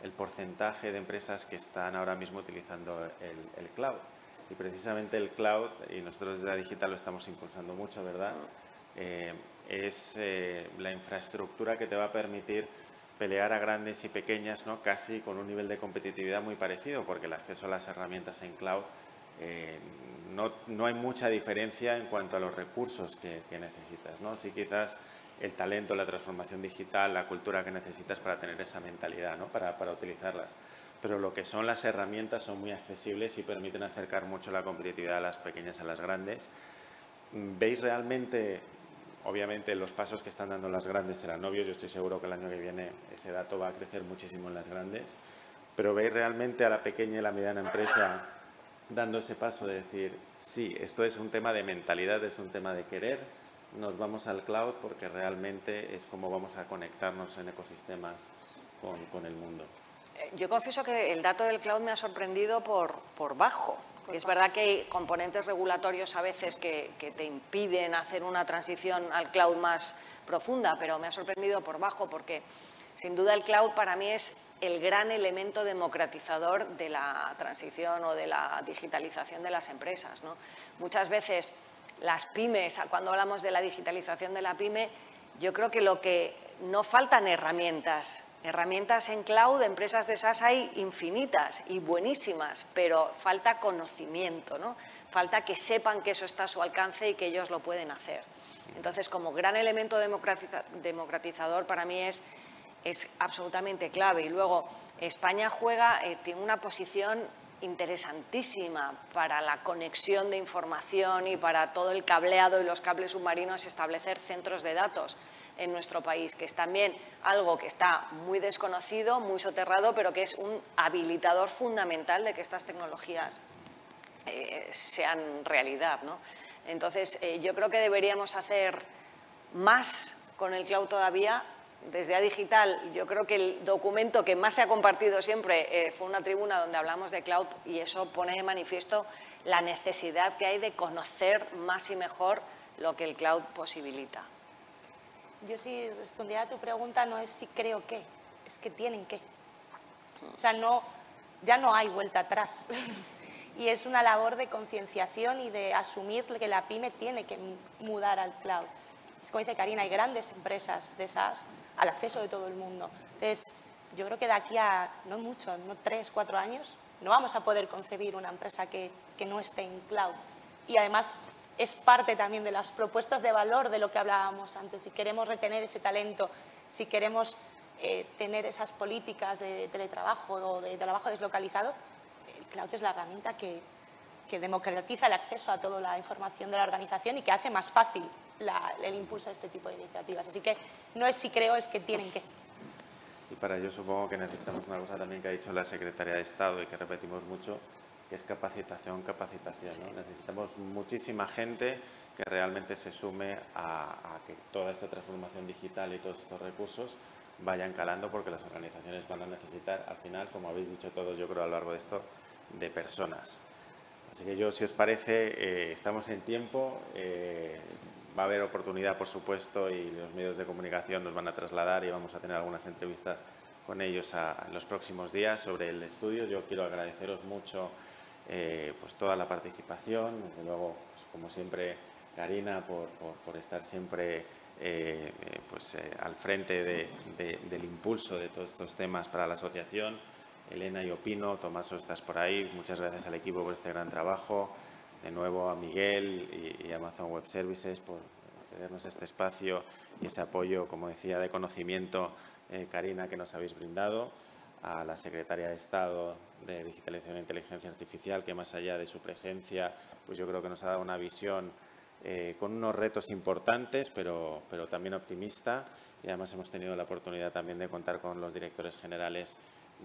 el porcentaje de empresas que están ahora mismo utilizando el cloud. Y precisamente el cloud, y nosotros desde Adigital lo estamos impulsando mucho, ¿verdad? Es la infraestructura que te va a permitir pelear a grandes y pequeñas, ¿no? Casi con un nivel de competitividad muy parecido, porque el acceso a las herramientas en cloud no hay mucha diferencia en cuanto a los recursos que necesitas, ¿no? Sí, quizás el talento, la transformación digital, la cultura que necesitas para tener esa mentalidad, ¿no? para utilizarlas. Pero lo que son las herramientas son muy accesibles y permiten acercar mucho la competitividad a las pequeñas, a las grandes. ¿Veis realmente? Obviamente los pasos que están dando las grandes serán obvios. Yo estoy seguro que el año que viene ese dato va a crecer muchísimo en las grandes. Pero ¿veis realmente a la pequeña y la mediana empresa dando ese paso de decir, sí, esto es un tema de mentalidad, es un tema de querer? Nos vamos al cloud porque realmente es como vamos a conectarnos en ecosistemas con el mundo. Yo confieso que el dato del cloud me ha sorprendido por bajo. Es verdad que hay componentes regulatorios a veces que te impiden hacer una transición al cloud más profunda, pero me ha sorprendido por bajo porque sin duda el cloud para mí es el gran elemento democratizador de la transición o de la digitalización de las empresas, ¿no? Muchas veces las pymes, cuando hablamos de la digitalización de la pyme, yo creo que lo que no faltan herramientas en cloud, empresas de SaaS hay infinitas y buenísimas, pero falta conocimiento, ¿no? Falta que sepan que eso está a su alcance y que ellos lo pueden hacer. Entonces, como gran elemento democratizador para mí es absolutamente clave. Y luego, España juega, tiene una posición interesantísima para la conexión de información y para todo el cableado y los cables submarinos, establecer centros de datos en nuestro país, que es también algo que está muy desconocido, muy soterrado, pero que es un habilitador fundamental de que estas tecnologías sean realidad, ¿no? Entonces, yo creo que deberíamos hacer más con el cloud todavía. Desde Adigital, yo creo que el documento que más se ha compartido siempre fue una tribuna donde hablamos de cloud, y eso pone de manifiesto la necesidad que hay de conocer más y mejor lo que el cloud posibilita. Yo, si respondiera a tu pregunta, no es si creo que, es que tienen que. O sea, no, ya no hay vuelta atrás. Y es una labor de concienciación y de asumir que la pyme tiene que mudar al cloud. Es como dice Karina, hay grandes empresas de SaaS al acceso de todo el mundo. Entonces, yo creo que de aquí a, no mucho, no 3, 4 años, no vamos a poder concebir una empresa que no esté en cloud. Y además, es parte también de las propuestas de valor de lo que hablábamos antes. Si queremos retener ese talento, si queremos tener esas políticas de teletrabajo o de trabajo deslocalizado, el cloud es la herramienta que democratiza el acceso a toda la información de la organización y que hace más fácil el impulso de este tipo de iniciativas. Así que no es si creo, es que tienen que. Y para ello supongo que necesitamos una cosa también que ha dicho la Secretaria de Estado y que repetimos mucho, que es capacitación, capacitación, ¿no? Sí. Necesitamos muchísima gente que realmente se sume a que toda esta transformación digital y todos estos recursos vayan calando, porque las organizaciones van a necesitar, al final, como habéis dicho todos, yo creo, a lo largo de esto, de personas. Así que yo, si os parece, estamos en tiempo, va a haber oportunidad, por supuesto, y los medios de comunicación nos van a trasladar y vamos a tener algunas entrevistas con ellos en los próximos días sobre el estudio. Yo quiero agradeceros mucho pues toda la participación, desde luego, pues, como siempre, Karina, por estar siempre al frente del impulso de todos estos temas para la asociación. Elena y Opinno, Tomaso, estás por ahí. Muchas gracias al equipo por este gran trabajo. De nuevo a Miguel y Amazon Web Services por cedernos este espacio y ese apoyo, como decía, de conocimiento, Karina, que nos habéis brindado. A la Secretaria de Estado de Digitalización e Inteligencia Artificial, que más allá de su presencia, pues yo creo que nos ha dado una visión con unos retos importantes, pero también optimista. Y además hemos tenido la oportunidad también de contar con los directores generales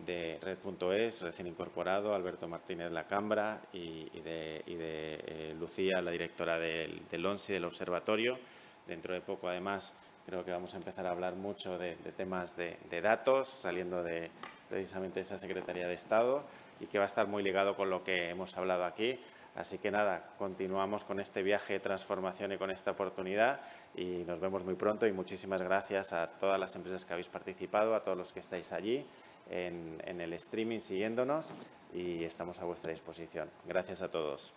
de Red.es, recién incorporado, Alberto Martínez La Cambra, y de Lucía, la directora del ONSI, del Observatorio. Dentro de poco, además, creo que vamos a empezar a hablar mucho de temas de datos, saliendo de precisamente esa Secretaría de Estado, y que va a estar muy ligado con lo que hemos hablado aquí. Así que nada, continuamos con este viaje de transformación y con esta oportunidad, y nos vemos muy pronto, y muchísimas gracias a todas las empresas que habéis participado, a todos los que estáis allí en el streaming siguiéndonos, y estamos a vuestra disposición. Gracias a todos.